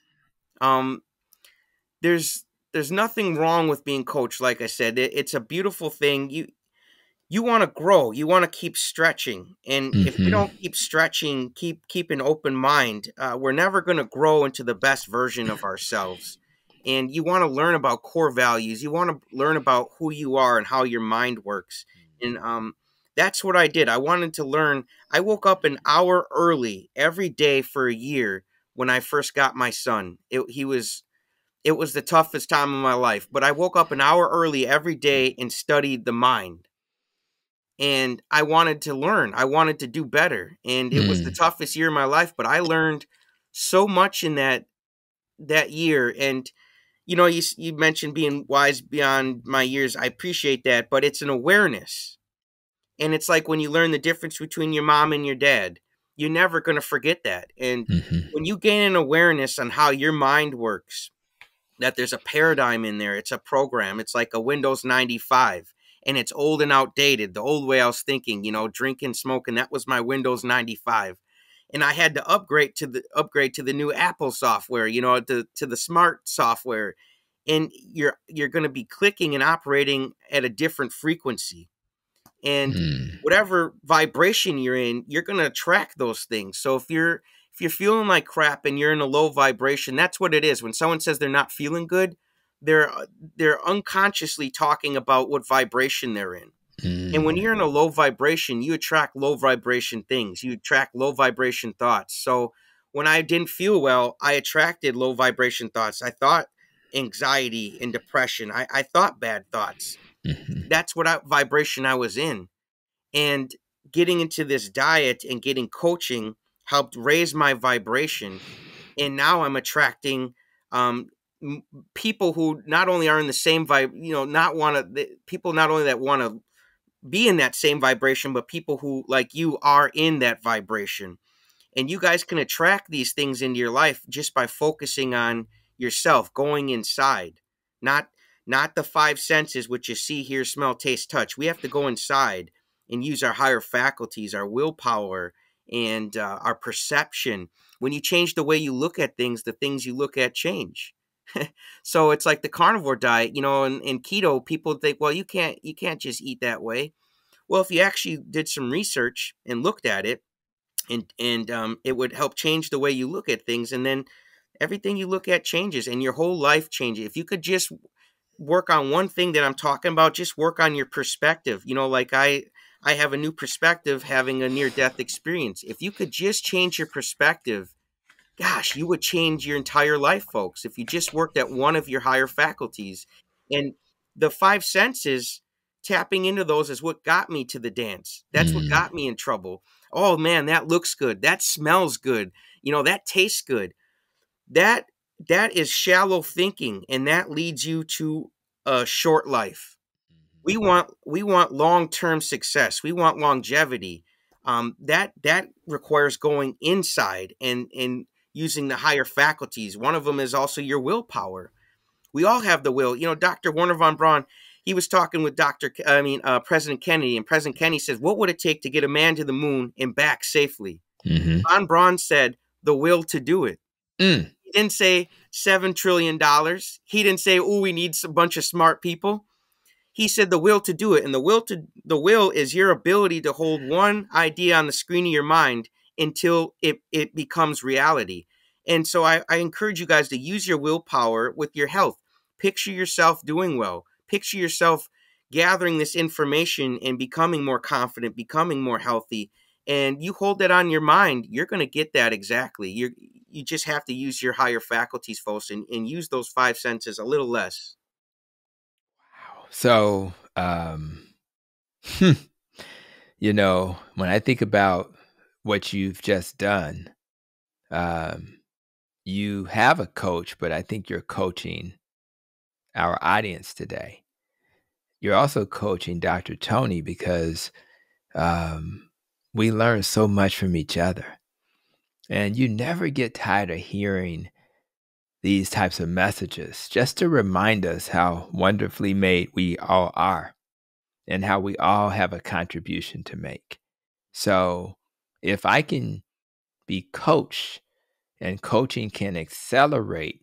There's nothing wrong with being coached. Like I said, it's a beautiful thing. You want to grow. You want to keep stretching. And if you don't keep stretching, keep an open mind. We're never going to grow into the best version of ourselves. And you want to learn about core values. You want to learn about who you are and how your mind works. And that's what I did. I wanted to learn. I woke up an hour early every day for a year when I first got my son. It was the toughest time of my life, but I woke up an hour early every day and studied the mind. And I wanted to learn. I wanted to do better. And it was the toughest year of my life, but I learned so much in that year. And, you know, you mentioned being wise beyond my years. I appreciate that, but it's an awareness. And it's like when you learn the difference between your mom and your dad, you're never going to forget that. And when you gain an awareness on how your mind works, that there's a paradigm in there. It's a program. It's like a Windows 95, and it's old and outdated. The old way I was thinking, you know, drinking, smoking, that was my Windows 95. And I had to upgrade to the new Apple software, you know, to the smart software. And you're going to be clicking and operating at a different frequency. And whatever vibration you're in, you're going to attract those things. So if you're feeling like crap and you're in a low vibration, that's what it is. When someone says they're not feeling good, they're unconsciously talking about what vibration they're in. And when you're in a low vibration, you attract low vibration things. You attract low vibration thoughts. So when I didn't feel well, I attracted low vibration thoughts. I thought anxiety and depression. I thought bad thoughts. That's what vibration I was in. And getting into this diet and getting coaching helped raise my vibration. And now I'm attracting people who not only are in the same vibe, you know, people not only that want to be in that same vibration, but people who like you are in that vibration. And you guys can attract these things into your life just by focusing on yourself, going inside, not the five senses, which you see, hear, smell, taste, touch. We have to go inside and use our higher faculties, our willpower, and our perception. When you change the way you look at things, the things you look at change. So it's like the carnivore diet, you know, and keto, people think, well, you can't just eat that way. Well, if you actually did some research and looked at it, and it would help change the way you look at things. And then everything you look at changes and your whole life changes. If you could just work on one thing that I'm talking about, just work on your perspective. You know, like I have a new perspective having a near-death experience. If you could just change your perspective, gosh, you would change your entire life, folks, if you just worked at one of your higher faculties. And the five senses, tapping into those is what got me to the dance. That's what got me in trouble. Oh, man, that looks good. That smells good. You know, that tastes good. That is shallow thinking, and that leads you to a short life. We want long-term success. We want longevity. That requires going inside and using the higher faculties. One of them is also your willpower. We all have the will. You know, Dr. Werner von Braun, he was talking with President Kennedy, and President Kennedy says, "What would it take to get a man to the moon and back safely?" Von Braun said, "The will to do it." He didn't say $7 trillion. He didn't say, "Oh, we need a bunch of smart people." He said the will to do it, and the will is your ability to hold one idea on the screen of your mind until it becomes reality. And so I encourage you guys to use your willpower with your health. Picture yourself doing well. Picture yourself gathering this information and becoming more confident, becoming more healthy. And you hold that on your mind, you're going to get that exactly. You just have to use your higher faculties, folks, and use those five senses a little less. So, you know, when I think about what you've just done, you have a coach, but I think you're coaching our audience today. you're also coaching Dr. Tony because we learn so much from each other. And you never get tired of hearing these types of messages just to remind us how wonderfully made we all are and how we all have a contribution to make. So if I can be coached and coaching can accelerate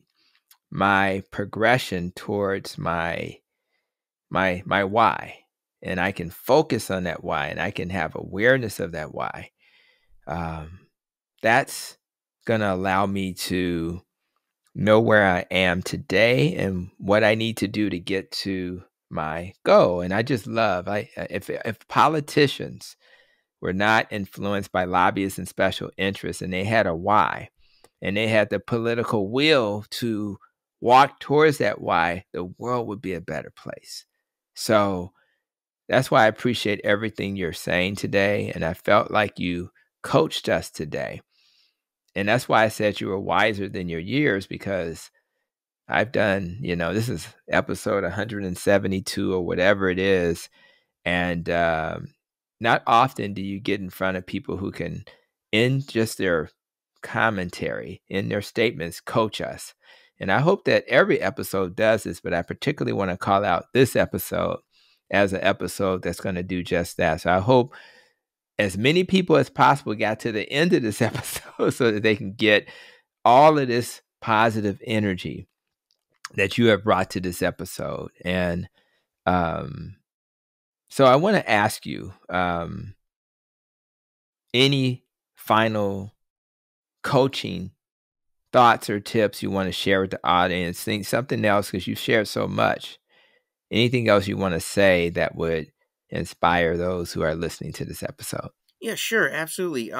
my progression towards my why, and I can focus on that why, and I can have awareness of that why, that's going to allow me to know where I am today and what I need to do to get to my goal. And I just love, if politicians were not influenced by lobbyists and special interests, and they had a why, and they had the political will to walk towards that why, the world would be a better place. So that's why I appreciate everything you're saying today. And I felt like you coached us today. And that's why I said you were wiser than your years, because I've done, you know, this is episode 172 or whatever it is. And not often do you get in front of people who can, in just their commentary, in their statements, coach us. And I hope that every episode does this, but I particularly want to call out this episode as an episode that's going to do just that. So I hope as many people as possible got to the end of this episode so that they can get all of this positive energy that you have brought to this episode. And so I want to ask you any final coaching thoughts or tips you want to share with the audience, think something else, because you've shared so much. Anything else you want to say that would inspire those who are listening to this episode? Yeah, sure. Absolutely.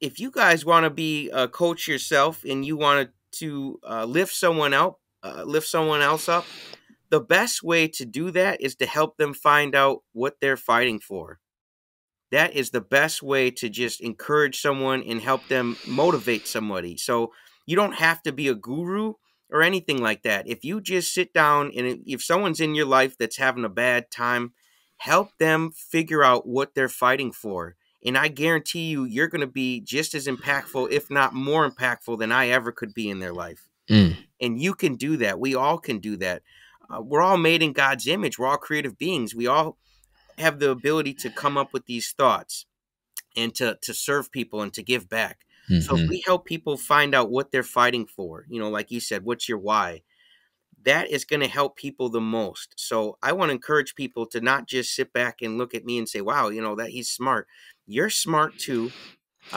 If you guys want to be a coach yourself and you want to lift someone else up, the best way to do that is to help them find out what they're fighting for. That is the best way to just encourage someone and help them motivate somebody. So you don't have to be a guru or anything like that. If you just sit down and if someone's in your life that's having a bad time, help them figure out what they're fighting for. And I guarantee you, you're going to be just as impactful, if not more impactful than I ever could be in their life. Mm. And you can do that. We all can do that. We're all made in God's image. We're all creative beings. We all have the ability to come up with these thoughts and to serve people and to give back. Mm-hmm. So if we help people find out what they're fighting for, you know, like you said, what's your why? That is going to help people the most. So I want to encourage people to not just sit back and look at me and say, wow, you know, that he's smart. You're smart too.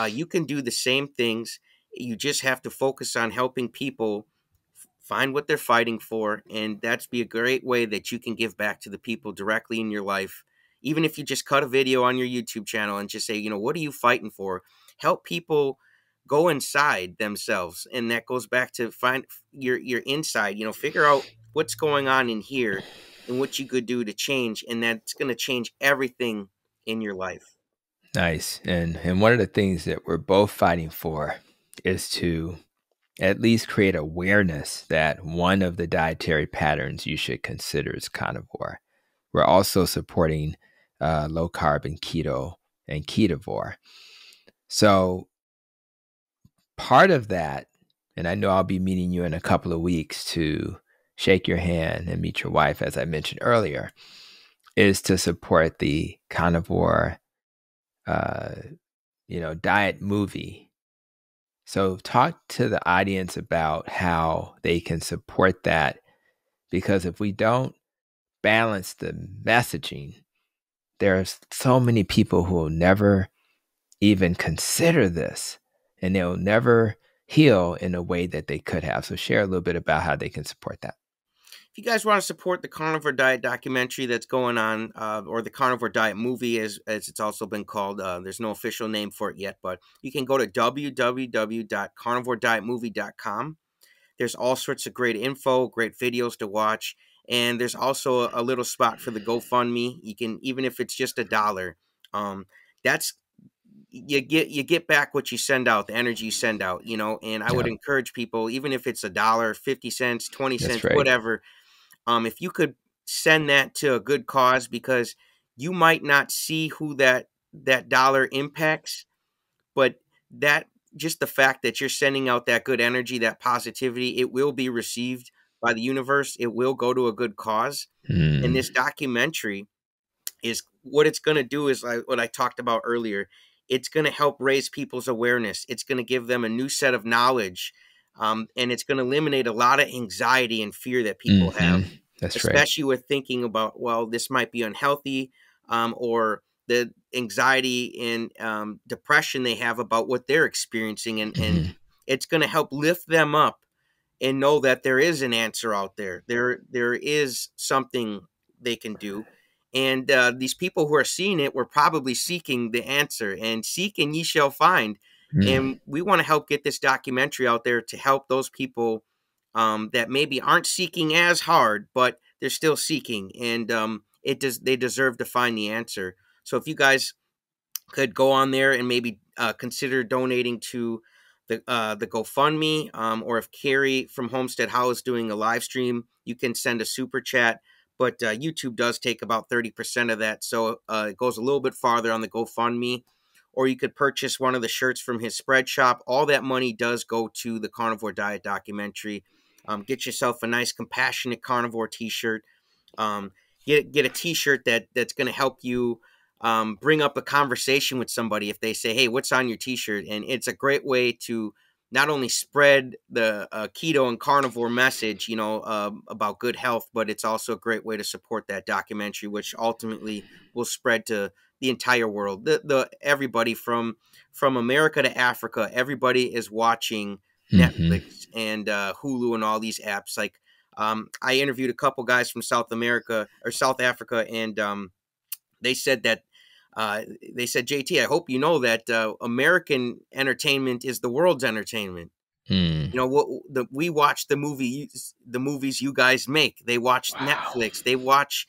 You can do the same things. You just have to focus on helping people find what they're fighting for. And that's be a great way that you can give back to the people directly in your life. Even if you just cut a video on your YouTube channel and just say, you know, what are you fighting for? Help people go inside themselves. And that goes back to find your inside, you know, figure out what's going on in here and what you could do to change. And that's going to change everything in your life. Nice. And one of the things that we're both fighting for is to at least create awareness that one of the dietary patterns you should consider is carnivore. We're also supporting low carb and keto and ketivore. So part of that, and I know I'll be meeting you in a couple of weeks to shake your hand and meet your wife, as I mentioned earlier, is to support the carnivore, you know, diet movie. So talk to the audience about how they can support that, because if we don't balance the messaging, there's so many people who will never even consider this. And they'll never heal in a way that they could have. So share a little bit about how they can support that. If you guys want to support the Carnivore Diet documentary that's going on, or the Carnivore Diet movie, as it's also been called, there's no official name for it yet, but you can go to www.carnivoredietmovie.com. There's all sorts of great info, great videos to watch. And there's also a little spot for the GoFundMe. You can, even if it's just $1, that's, you get back what you send out, the energy you send out, you know, and I would encourage people, even if it's $1, 50 cents, 20 cents, right, whatever. If you could send that to a good cause, because you might not see who that dollar impacts, but that just the fact that you're sending out that good energy, that positivity, it will be received by the universe. It will go to a good cause. Mm. And this documentary is what it's going to do is like what I talked about earlier. It's going to help raise people's awareness. It's going to give them a new set of knowledge. And it's going to eliminate a lot of anxiety and fear that people mm-hmm. have. That's especially right. with thinking about, well, this might be unhealthy, or the anxiety and depression they have about what they're experiencing. And, mm-hmm. and it's going to help lift them up and know that there is an answer out there. There is something they can do. And these people who are seeing it were probably seeking the answer, and seek and ye shall find. Mm. And we want to help get this documentary out there to help those people that maybe aren't seeking as hard, but they're still seeking, and they deserve to find the answer. So if you guys could go on there and maybe consider donating to the GoFundMe, or if Carrie from Homestead Howe is doing a live stream, you can send a super chat. But YouTube does take about 30% of that, so it goes a little bit farther on the GoFundMe. Or you could purchase one of the shirts from his spread shop. All that money does go to the Carnivore Diet documentary. Get yourself a nice compassionate carnivore T-shirt. Get a T-shirt that's going to help you bring up a conversation with somebody if they say, "Hey, what's on your T-shirt?" And it's a great way to not only spread the keto and carnivore message, you know, about good health, but it's also a great way to support that documentary, which ultimately will spread to the entire world. Everybody from America to Africa, everybody is watching Netflix mm-hmm. and Hulu and all these apps. Like I interviewed a couple guys from South Africa, and they said that they said, "JT, I hope you know that American entertainment is the world's entertainment." Mm. You know, we watch the movies you guys make. They watch wow. Netflix. They watch.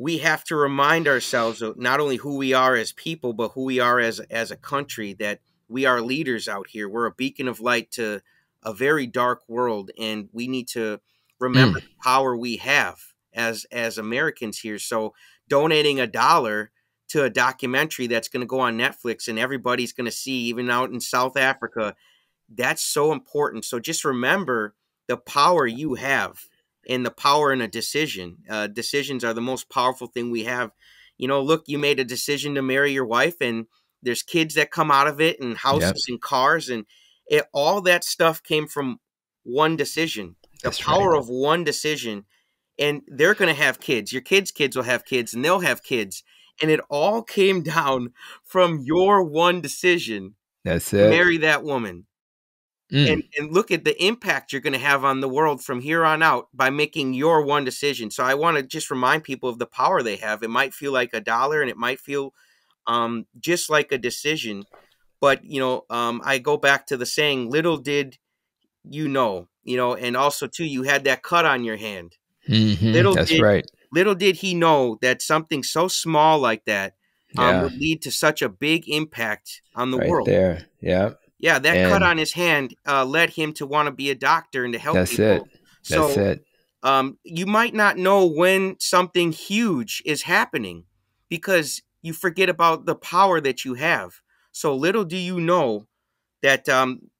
We have to remind ourselves of not only who we are as people, but who we are as a country. That we are leaders out here. We're a beacon of light to a very dark world, and we need to remember the power we have as Americans here. So, donating $1. To a documentary that's going to go on Netflix and everybody's going to see, even out in South Africa. That's so important. So just remember the power you have and the power in a decision. Decisions are the most powerful thing we have. You know, look, you made a decision to marry your wife, and there's kids that come out of it, and houses yep. and cars, and all that stuff came from one decision, the that's power right. of one decision. And they're going to have kids. Your kids' kids will have kids, and they'll have kids. And it all came down from your one decision. That's it. Marry that woman. Mm. And look at the impact you're going to have on the world from here on out by making your one decision. So I want to just remind people of the power they have. It might feel like $1, and it might feel just like a decision. But, you know, I go back to the saying, little did you know, and also, too, you had that cut on your hand. Mm-hmm. Little did he know that something so small like that would lead to such a big impact on the world. Right there, yeah. Yeah, that cut on his hand led him to want to be a doctor and to help people. That's it. That's it. You might not know when something huge is happening because you forget about the power that you have. So little do you know that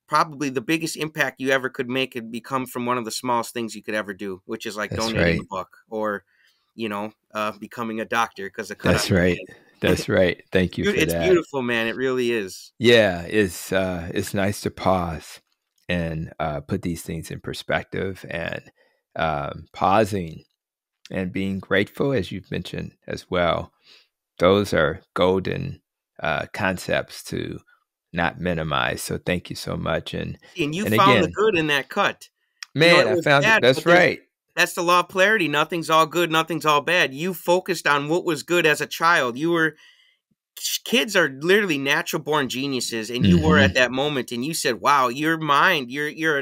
probably the biggest impact you ever could make could become from one of the smallest things you could ever do, which is like donating a buck or – you know, becoming a doctor because of that's right. That's right. Thank you for that. It's beautiful, man. It really is. Yeah. It's nice to pause and put these things in perspective, and pausing and being grateful, as you've mentioned as well. Those are golden concepts to not minimize. So thank you so much. And you found again, the good in that cut. Man, you know, I found it. That's right. That's the law of polarity. Nothing's all good. Nothing's all bad. You focused on what was good as a child. Kids are literally natural born geniuses. And you mm-hmm. were at that moment, and you said, wow, your mind, you're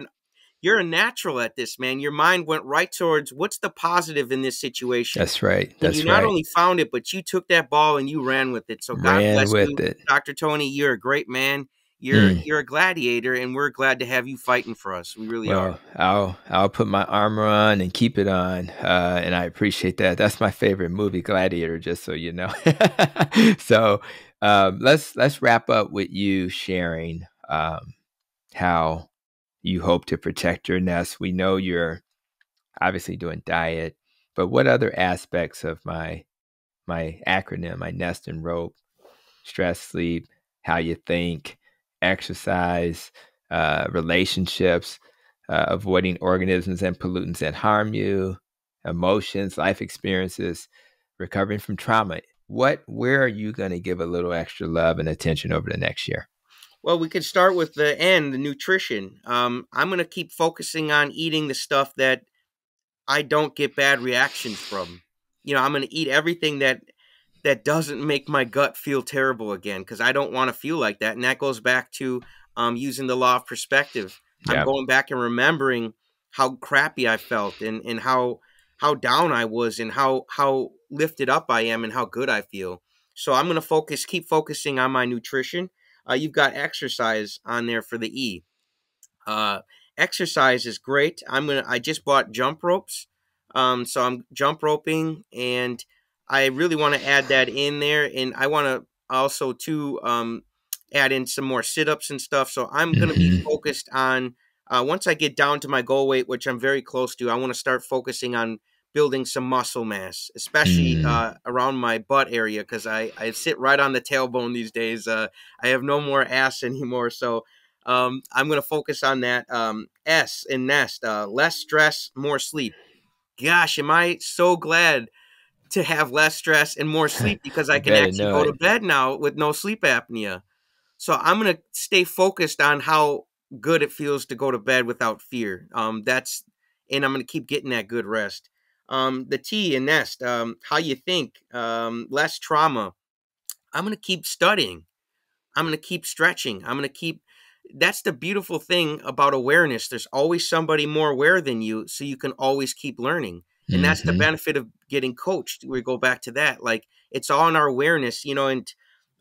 a natural at this, man. Your mind went right towards what's the positive in this situation. That's right. That's right. You not only found it, but you took that ball and you ran with it. So God bless you. Dr. Tony, you're a great man. You're a gladiator, and we're glad to have you fighting for us. We really are. I'll put my armor on and keep it on, and I appreciate that. That's my favorite movie, Gladiator, just so you know. So let's wrap up with you sharing how you hope to protect your nest. We know you're obviously doing diet, but what other aspects of my acronym, my nest and rope, stress, sleep, how you think, exercise, relationships, avoiding organisms and pollutants that harm you, emotions, life experiences, recovering from trauma. Where are you going to give a little extra love and attention over the next year? Well, we could start with the end, the nutrition. I'm going to keep focusing on eating the stuff that I don't get bad reactions from. You know, I'm going to eat everything that doesn't make my gut feel terrible again, because I don't want to feel like that. And that goes back to using the law of perspective. Yeah. I'm going back and remembering how crappy I felt, and how down I was, and how lifted up I am, and how good I feel. So I'm going to keep focusing on my nutrition. You've got exercise on there for the E. Exercise is great. I just bought jump ropes. So I'm jump roping, and I really want to add that in there. And I want to also add in some more sit-ups and stuff. So I'm going to be focused on, once I get down to my goal weight, which I'm very close to, I want to start focusing on building some muscle mass, especially around my butt area. Cause I sit right on the tailbone these days. I have no more ass anymore. So, I'm going to focus on that. S in nest, less stress, more sleep. Gosh, am I so glad to have less stress and more sleep, because I can actually go to bed now with no sleep apnea. So I'm going to stay focused on how good it feels to go to bed without fear. And I'm going to keep getting that good rest. The T in nest, how you think, less trauma. I'm going to keep studying. I'm going to keep stretching. That's the beautiful thing about awareness. There's always somebody more aware than you. So you can always keep learning. And that's the benefit of getting coached. We go back to that. Like, it's all in our awareness, you know, and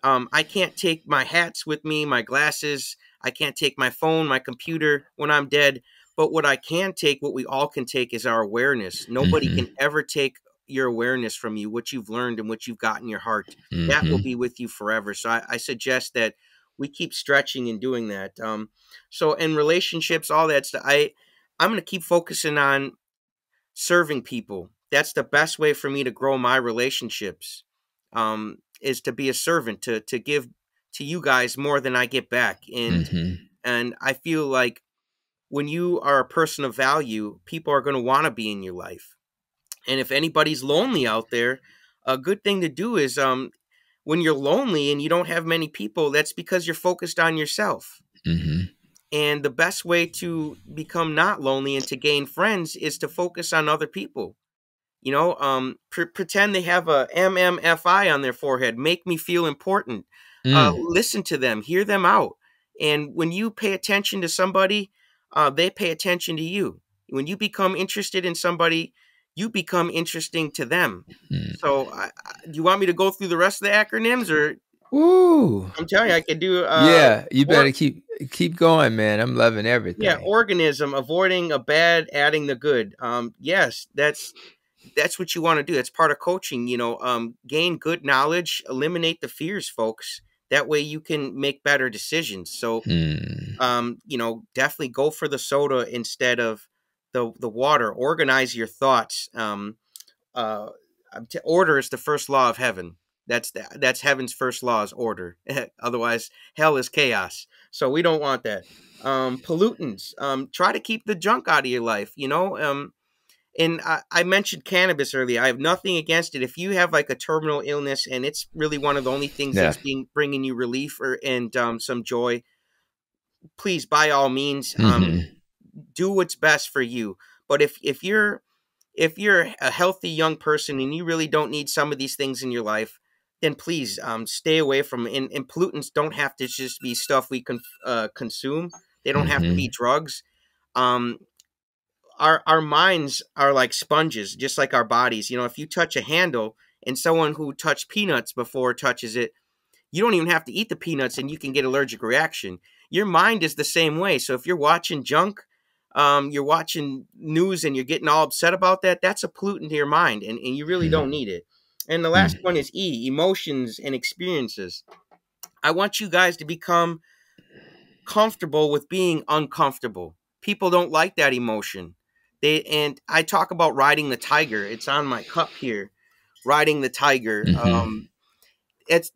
I can't take my hats with me, my glasses. I can't take my phone, my computer when I'm dead. But what we all can take is our awareness. Nobody can ever take your awareness from you, what you've learned and what you've got in your heart. That will be with you forever. So I suggest that we keep stretching and doing that. So in relationships, all that stuff, I'm going to keep focusing on serving people. That's the best way for me to grow my relationships, is to be a servant, to give to you guys more than I get back. And I feel like when you are a person of value, people are going to want to be in your life. And if anybody's lonely out there, a good thing to do is, when you're lonely and you don't have many people, that's because you're focused on yourself. And the best way to become not lonely and to gain friends is to focus on other people. You know, pretend they have a MMFI on their forehead. Make me feel important. Listen to them, hear them out. And when you pay attention to somebody, they pay attention to you. When you become interested in somebody, you become interesting to them. So do you want me to go through the rest of the acronyms, or? Ooh, I'm telling you, I could do. Yeah, you better keep going, man. I'm loving everything. Yeah, organism, avoiding a bad, adding the good. Yes, that's what you want to do. That's part of coaching. You know, gain good knowledge, eliminate the fears, folks. That way, you can make better decisions. So, you know, definitely go for the soda instead of the water. Organize your thoughts. Order is the first law of heaven. That's heaven's first law is order. Otherwise, hell is chaos. So we don't want that. Pollutants. Try to keep the junk out of your life, you know. And I mentioned cannabis earlier. I have nothing against it. If you have like a terminal illness and it's really one of the only things that's bringing you relief and some joy, please, by all means, do what's best for you. But if you're a healthy young person and you really don't need some of these things in your life, then please stay away from it. And pollutants don't have to just be stuff we can consume. They don't have to be drugs. Our minds are like sponges, just like our bodies. You know, if you touch a handle and someone who touched peanuts before touches it, You don't even have to eat the peanuts and you can get allergic reaction. Your mind is the same way. So if you're watching junk, you're watching news and you're getting all upset about that, that's a pollutant to your mind, and you really don't need it. And the last one is E, emotions and experiences. I want you guys to become comfortable with being uncomfortable. People don't like that emotion. And I talk about riding the tiger. It's on my cup here, riding the tiger.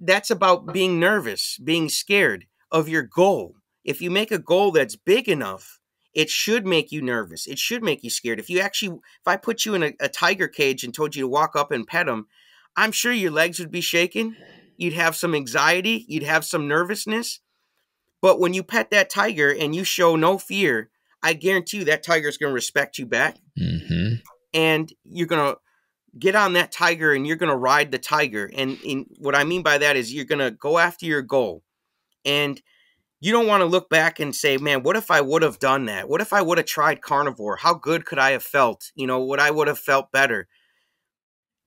That's about being nervous, being scared of your goal. If you make a goal that's big enough, it should make you nervous. It should make you scared. If you actually, if I put you in a tiger cage and told you to walk up and pet him, I'm sure your legs would be shaking. You'd have some anxiety. You'd have some nervousness. But when you pet that tiger and you show no fear, I guarantee you that tiger is going to respect you back. And you're going to get on that tiger and you're going to ride the tiger. And what I mean by that is you're going to go after your goal. And you don't want to look back and say, man, what if I would have done that? What if I would have tried carnivore? How good could I have felt? You know, what I would have felt better.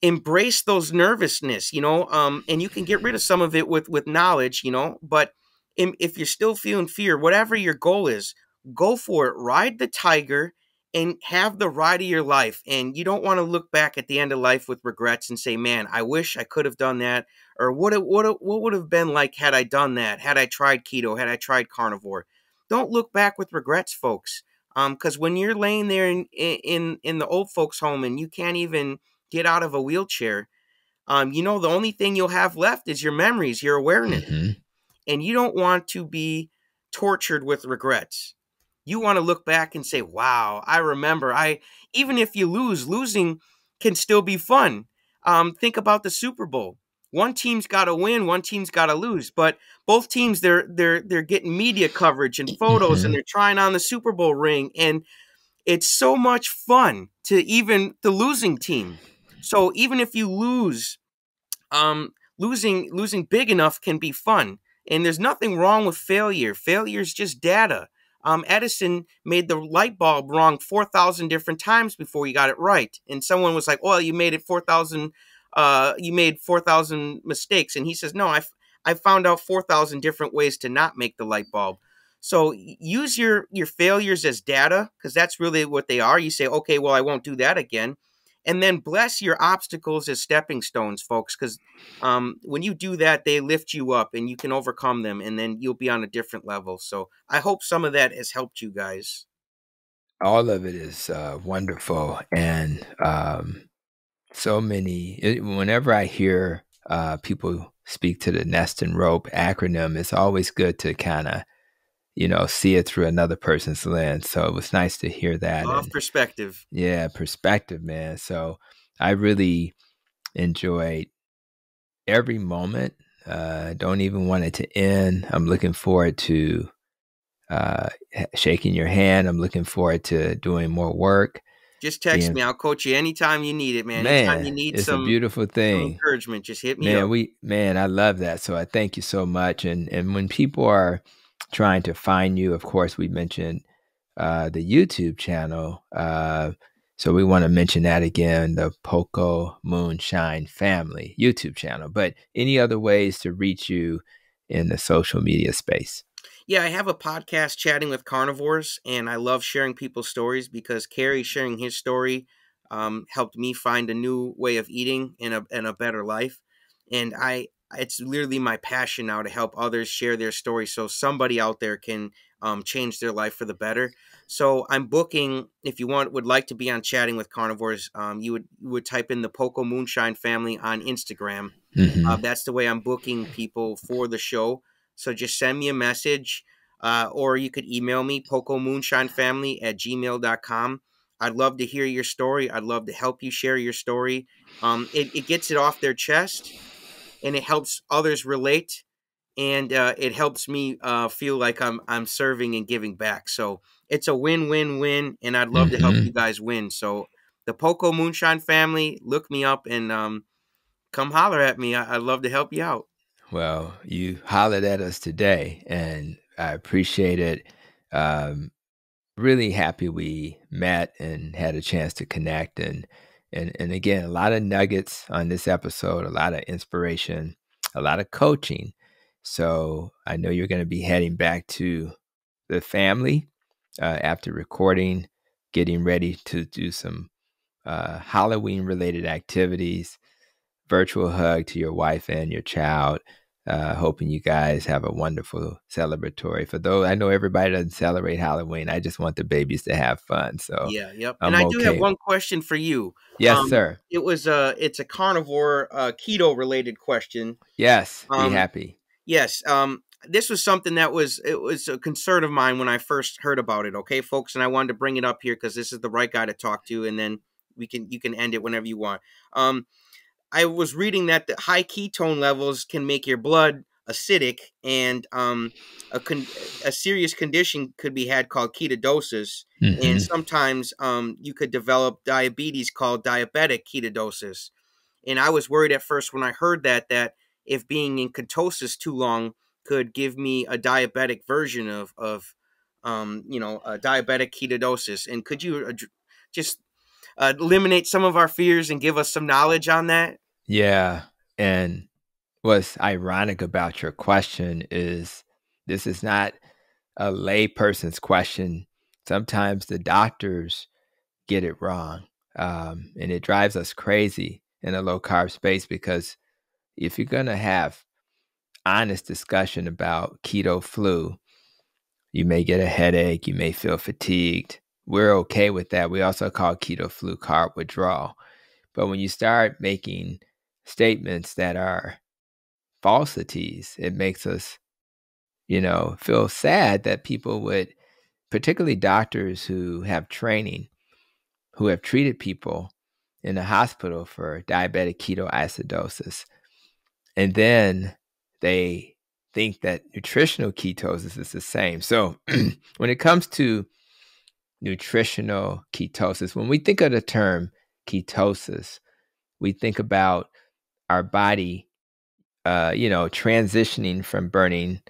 Embrace those nervousness, you know, and you can get rid of some of it with knowledge, you know, but if you're still feeling fear, whatever your goal is, go for it. Ride the tiger and have the ride of your life. And you don't want to look back at the end of life with regrets and say, man, I wish I could have done that. Or what would have been like had I done that? Had I tried keto? Had I tried carnivore? Don't look back with regrets, folks. Because when you're laying there in the old folks home and you can't even get out of a wheelchair, you know, the only thing you'll have left is your memories, your awareness. And you don't want to be tortured with regrets. You want to look back and say, wow, I remember. Even if you lose, losing can still be fun. Think about the Super Bowl. One team's got to win, one team's got to lose. But both teams, they're getting media coverage and photos, and they're trying on the Super Bowl ring. And it's so much fun to even the losing team. So even if you lose, losing big enough can be fun. And there's nothing wrong with failure. Failure is just data. Edison made the light bulb wrong 4,000 different times before he got it right. And someone was like, well, you made it 4,000. You made 4,000 mistakes. And he says, no, I found out 4,000 different ways to not make the light bulb. So use your failures as data, because that's really what they are. You say, okay, well, I won't do that again. And then bless your obstacles as stepping stones, folks, because when you do that, they lift you up and you can overcome them, and then you'll be on a different level. So I hope some of that has helped you guys. All of it is wonderful. And so many, whenever I hear people speak to the Nest and Rope acronym, it's always good to kind of, you know, see it through another person's lens. So it was nice to hear that. Off perspective. Yeah, perspective, man. So I really enjoyed every moment. Don't even want it to end. I'm looking forward to shaking your hand. I'm looking forward to doing more work. Just text me. I'll coach you anytime you need it, man. Anytime you need some beautiful thing, encouragement, just hit me up. Man, I love that. So I thank you so much. And when people are trying to find you, of course, we mentioned the YouTube channel. So we want to mention that again, the Poco Moonshine Family YouTube channel. But any other ways to reach you in the social media space? Yeah, I have a podcast, Chatting with Carnivores, and I love sharing people's stories because Carrie sharing his story helped me find a new way of eating and a better life. And it's literally my passion now to help others share their story so somebody out there can change their life for the better. So I'm booking, if you would like to be on Chatting with Carnivores, you would type in the Poco Moonshine Family on Instagram. That's the way I'm booking people for the show. So just send me a message, or you could email me, PocoMoonshineFamily@gmail.com. I'd love to hear your story. I'd love to help you share your story. It gets it off their chest, and it helps others relate, and it helps me feel like I'm serving and giving back. So it's a win-win-win, and I'd love to help you guys win. So the Poco Moonshine Family, look me up and come holler at me. I'd love to help you out. Well, you hollered at us today, and I appreciate it. Really happy we met and had a chance to connect. And again, a lot of nuggets on this episode, a lot of inspiration, a lot of coaching. So I know you're going to be heading back to the family after recording, getting ready to do some Halloween-related activities, virtual hug to your wife and your child, hoping you guys have a wonderful celebratory. For those, I know everybody doesn't celebrate Halloween. I just want the babies to have fun. So yeah, yep. And I do have one question for you. Yes, sir. It's a carnivore keto related question. Yes, be happy. Yes, this was something that was a concern of mine when I first heard about it. Okay, folks, and I wanted to bring it up here because this is the right guy to talk to, and then you can end it whenever you want. I was reading that the high ketone levels can make your blood acidic, and a serious condition could be had called ketoacidosis. Mm-hmm. And sometimes you could develop diabetes called diabetic ketoacidosis. And I was worried at first when I heard that if being in ketosis too long could give me a diabetic version of diabetic ketoacidosis. And could you just eliminate some of our fears and give us some knowledge on that? Yeah. And what's ironic about your question is this is not a lay person's question. Sometimes the doctors get it wrong. And it drives us crazy in a low carb space, because if you're going to have honest discussion about keto flu, you may get a headache, you may feel fatigued. We're okay with that. We also call keto flu carb withdrawal. But when you start making statements that are falsities, it makes us, feel sad that people would, particularly doctors who have training, who have treated people in the hospital for diabetic ketoacidosis, and then they think that nutritional ketosis is the same. So when it comes to nutritional ketosis, when we think of the term ketosis, we think about our body, transitioning from burning,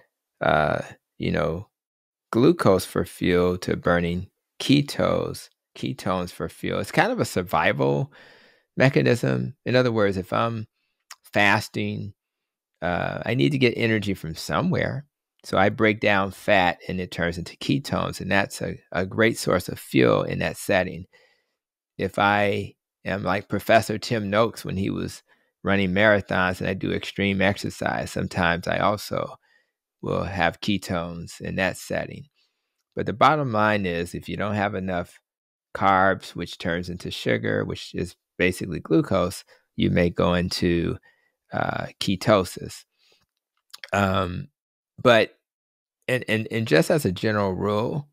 glucose for fuel to burning ketones for fuel. It's kind of a survival mechanism. In other words, if I'm fasting, I need to get energy from somewhere. So I break down fat and it turns into ketones, and that's a great source of fuel in that setting. If I am like Professor Tim Noakes when he was running marathons and I do extreme exercise, sometimes I also will have ketones in that setting. But the bottom line is, if you don't have enough carbs, which turns into sugar, which is basically glucose, you may go into ketosis. But just as a general rule,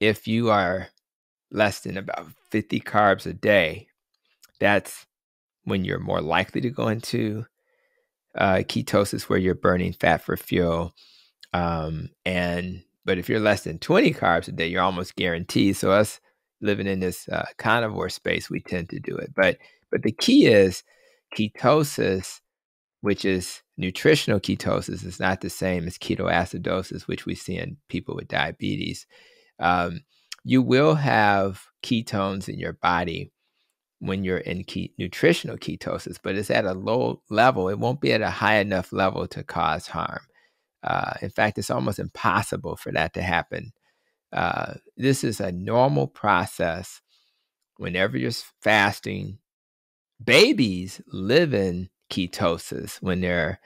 if you are less than about 50 carbs a day, that's when you're more likely to go into ketosis, where you're burning fat for fuel. But if you're less than 20 carbs a day, you're almost guaranteed. So us living in this carnivore space, we tend to do it. But the key is ketosis, which is nutritional ketosis, is not the same as ketoacidosis, which we see in people with diabetes. You will have ketones in your body when you're in nutritional ketosis, but it's at a low level. It won't be at a high enough level to cause harm. In fact, it's almost impossible for that to happen. This is a normal process whenever you're fasting. Babies live in ketosis when they're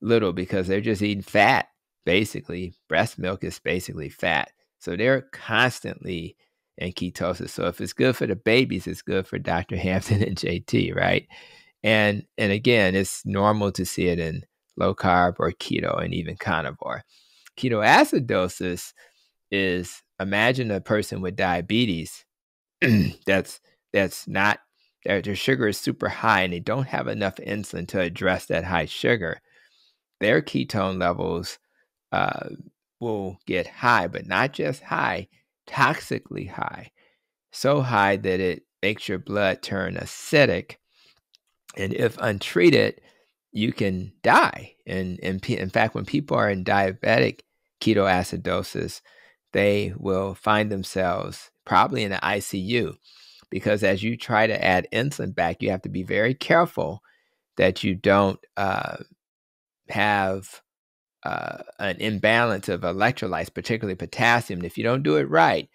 little because they're just eating fat. Basically, breast milk is basically fat. So they're constantly in ketosis. So if it's good for the babies, it's good for Dr. Hampton and JT, right? And again, it's normal to see it in low carb or keto and even carnivore. Ketoacidosis is, imagine a person with diabetes that's not, their sugar is super high and they don't have enough insulin to address that high sugar. Their ketone levels will get high, but not just high, toxically high. So high that it makes your blood turn acidic. And if untreated, you can die. And in fact, when people are in diabetic ketoacidosis, they will find themselves probably in the ICU. Because as you try to add insulin back, you have to be very careful that you don't have an imbalance of electrolytes, particularly potassium. And if you don't do it right,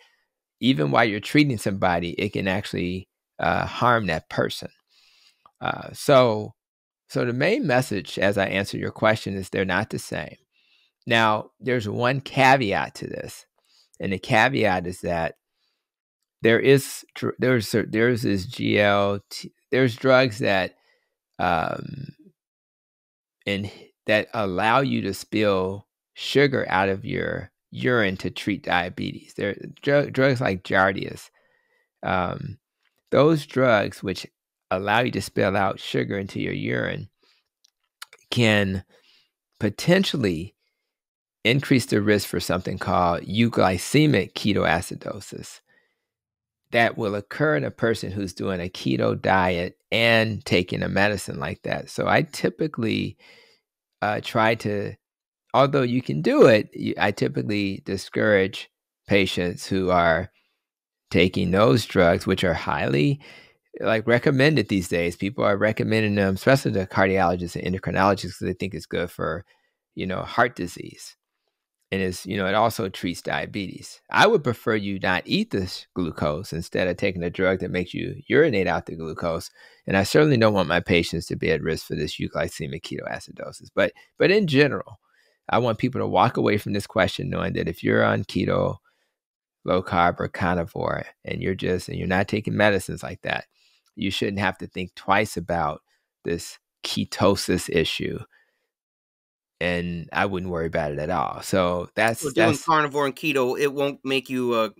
even while you're treating somebody, it can actually harm that person. So the main message, as I answer your question, is they're not the same. Now, there's one caveat to this, and the caveat is that there's drugs that that allow you to spill sugar out of your urine to treat diabetes. There are drugs like Jardius. Those drugs which allow you to spill out sugar into your urine can potentially increase the risk for something called euglycemic ketoacidosis that will occur in a person who's doing a keto diet and taking a medicine like that. So I typically try to, although you can do it, I typically discourage patients who are taking those drugs, which are highly recommended these days. People are recommending them, especially the cardiologists and endocrinologists, because they think it's good for, heart disease. And it's, it also treats diabetes. I would prefer you not eat this glucose instead of taking a drug that makes you urinate out the glucose. And I certainly don't want my patients to be at risk for this euglycemic ketoacidosis. But in general, I want people to walk away from this question knowing that if you're on keto, low carb, or carnivore, and you're not taking medicines like that, you shouldn't have to think twice about this ketosis issue. And I wouldn't worry about it at all. So doing carnivore and keto, it won't make you a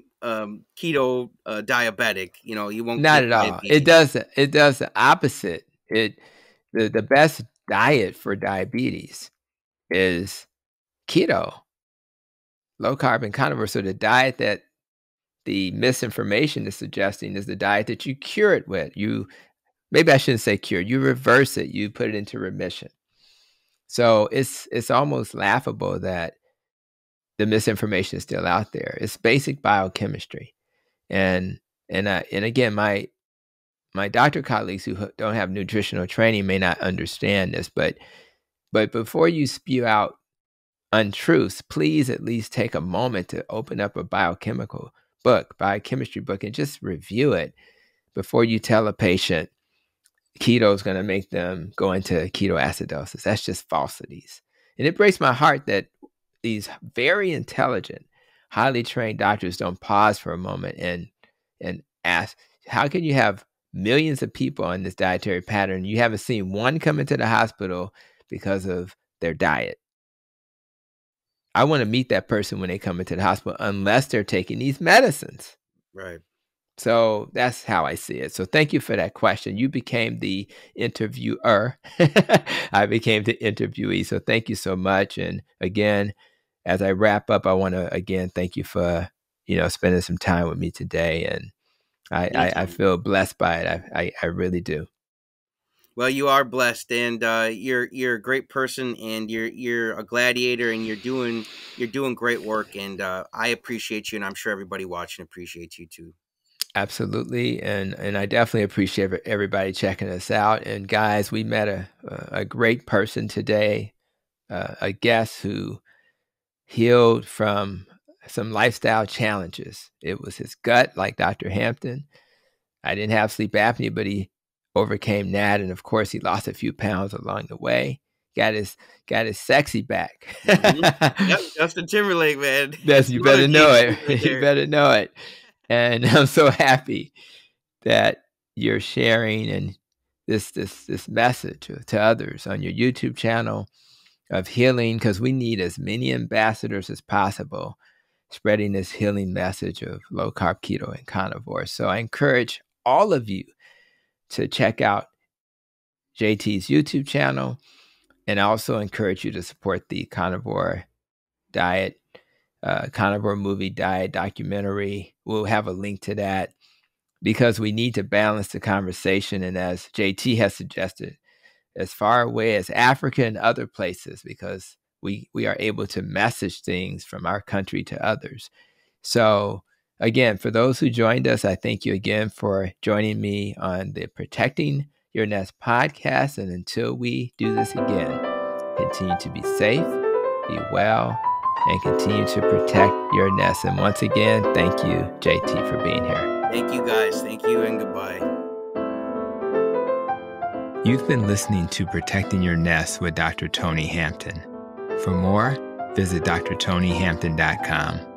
keto diabetic. You won't. Not at all. Diabetes. It does. It does the opposite. The best diet for diabetes is keto, low carb, and carnivore. So the diet that the misinformation is suggesting is the diet that you cure it with. Maybe I shouldn't say cure. You reverse it. You put it into remission. So it's almost laughable that the misinformation is still out there. It's basic biochemistry, and again, my doctor colleagues who don't have nutritional training may not understand this, but before you spew out untruths, please at least take a moment to open up a biochemistry book, and just review it before you tell a patient keto is going to make them go into ketoacidosis. That's just falsities. And it breaks my heart that these very intelligent, highly trained doctors don't pause for a moment and ask, how can you have millions of people on this dietary pattern? You haven't seen one come into the hospital because of their diet. I want to meet that person when they come into the hospital, unless they're taking these medicines. Right. So that's how I see it. So thank you for that question. You became the interviewer. I became the interviewee. So thank you so much. And again, as I wrap up, I want to again thank you for spending some time with me today. And I feel blessed by it. I really do. Well, you are blessed, and you're a great person, and you're a gladiator, and you're doing great work. And I appreciate you, and I'm sure everybody watching appreciates you too. Absolutely. And I definitely appreciate everybody checking us out. And guys, we met a great person today, a guest who healed from some lifestyle challenges. It was his gut, like Dr. Hampton. I didn't have sleep apnea, but he overcame that. And of course, he lost a few pounds along the way. Got his sexy back. Yep, Justin Timberlake, man. That's, you better know it. You better know it. And I'm so happy that you're sharing and this message to others on your YouTube channel of healing, because we need as many ambassadors as possible spreading this healing message of low carb, keto, and carnivore. So I encourage all of you to check out JT's YouTube channel, and I also encourage you to support the carnivore diet. Carnivore movie, diet, documentary. We'll have a link to that, because we need to balance the conversation. And as JT has suggested, as far away as Africa and other places, because we are able to message things from our country to others. So again, for those who joined us, I thank you again for joining me on the Protecting Your Nest podcast. And until we do this again, continue to be safe, be well, and continue to protect your nest. And once again, thank you, JT, for being here. Thank you, guys. Thank you, and goodbye. You've been listening to Protecting Your Nest with Dr. Tony Hampton. For more, visit drtonyhampton.com.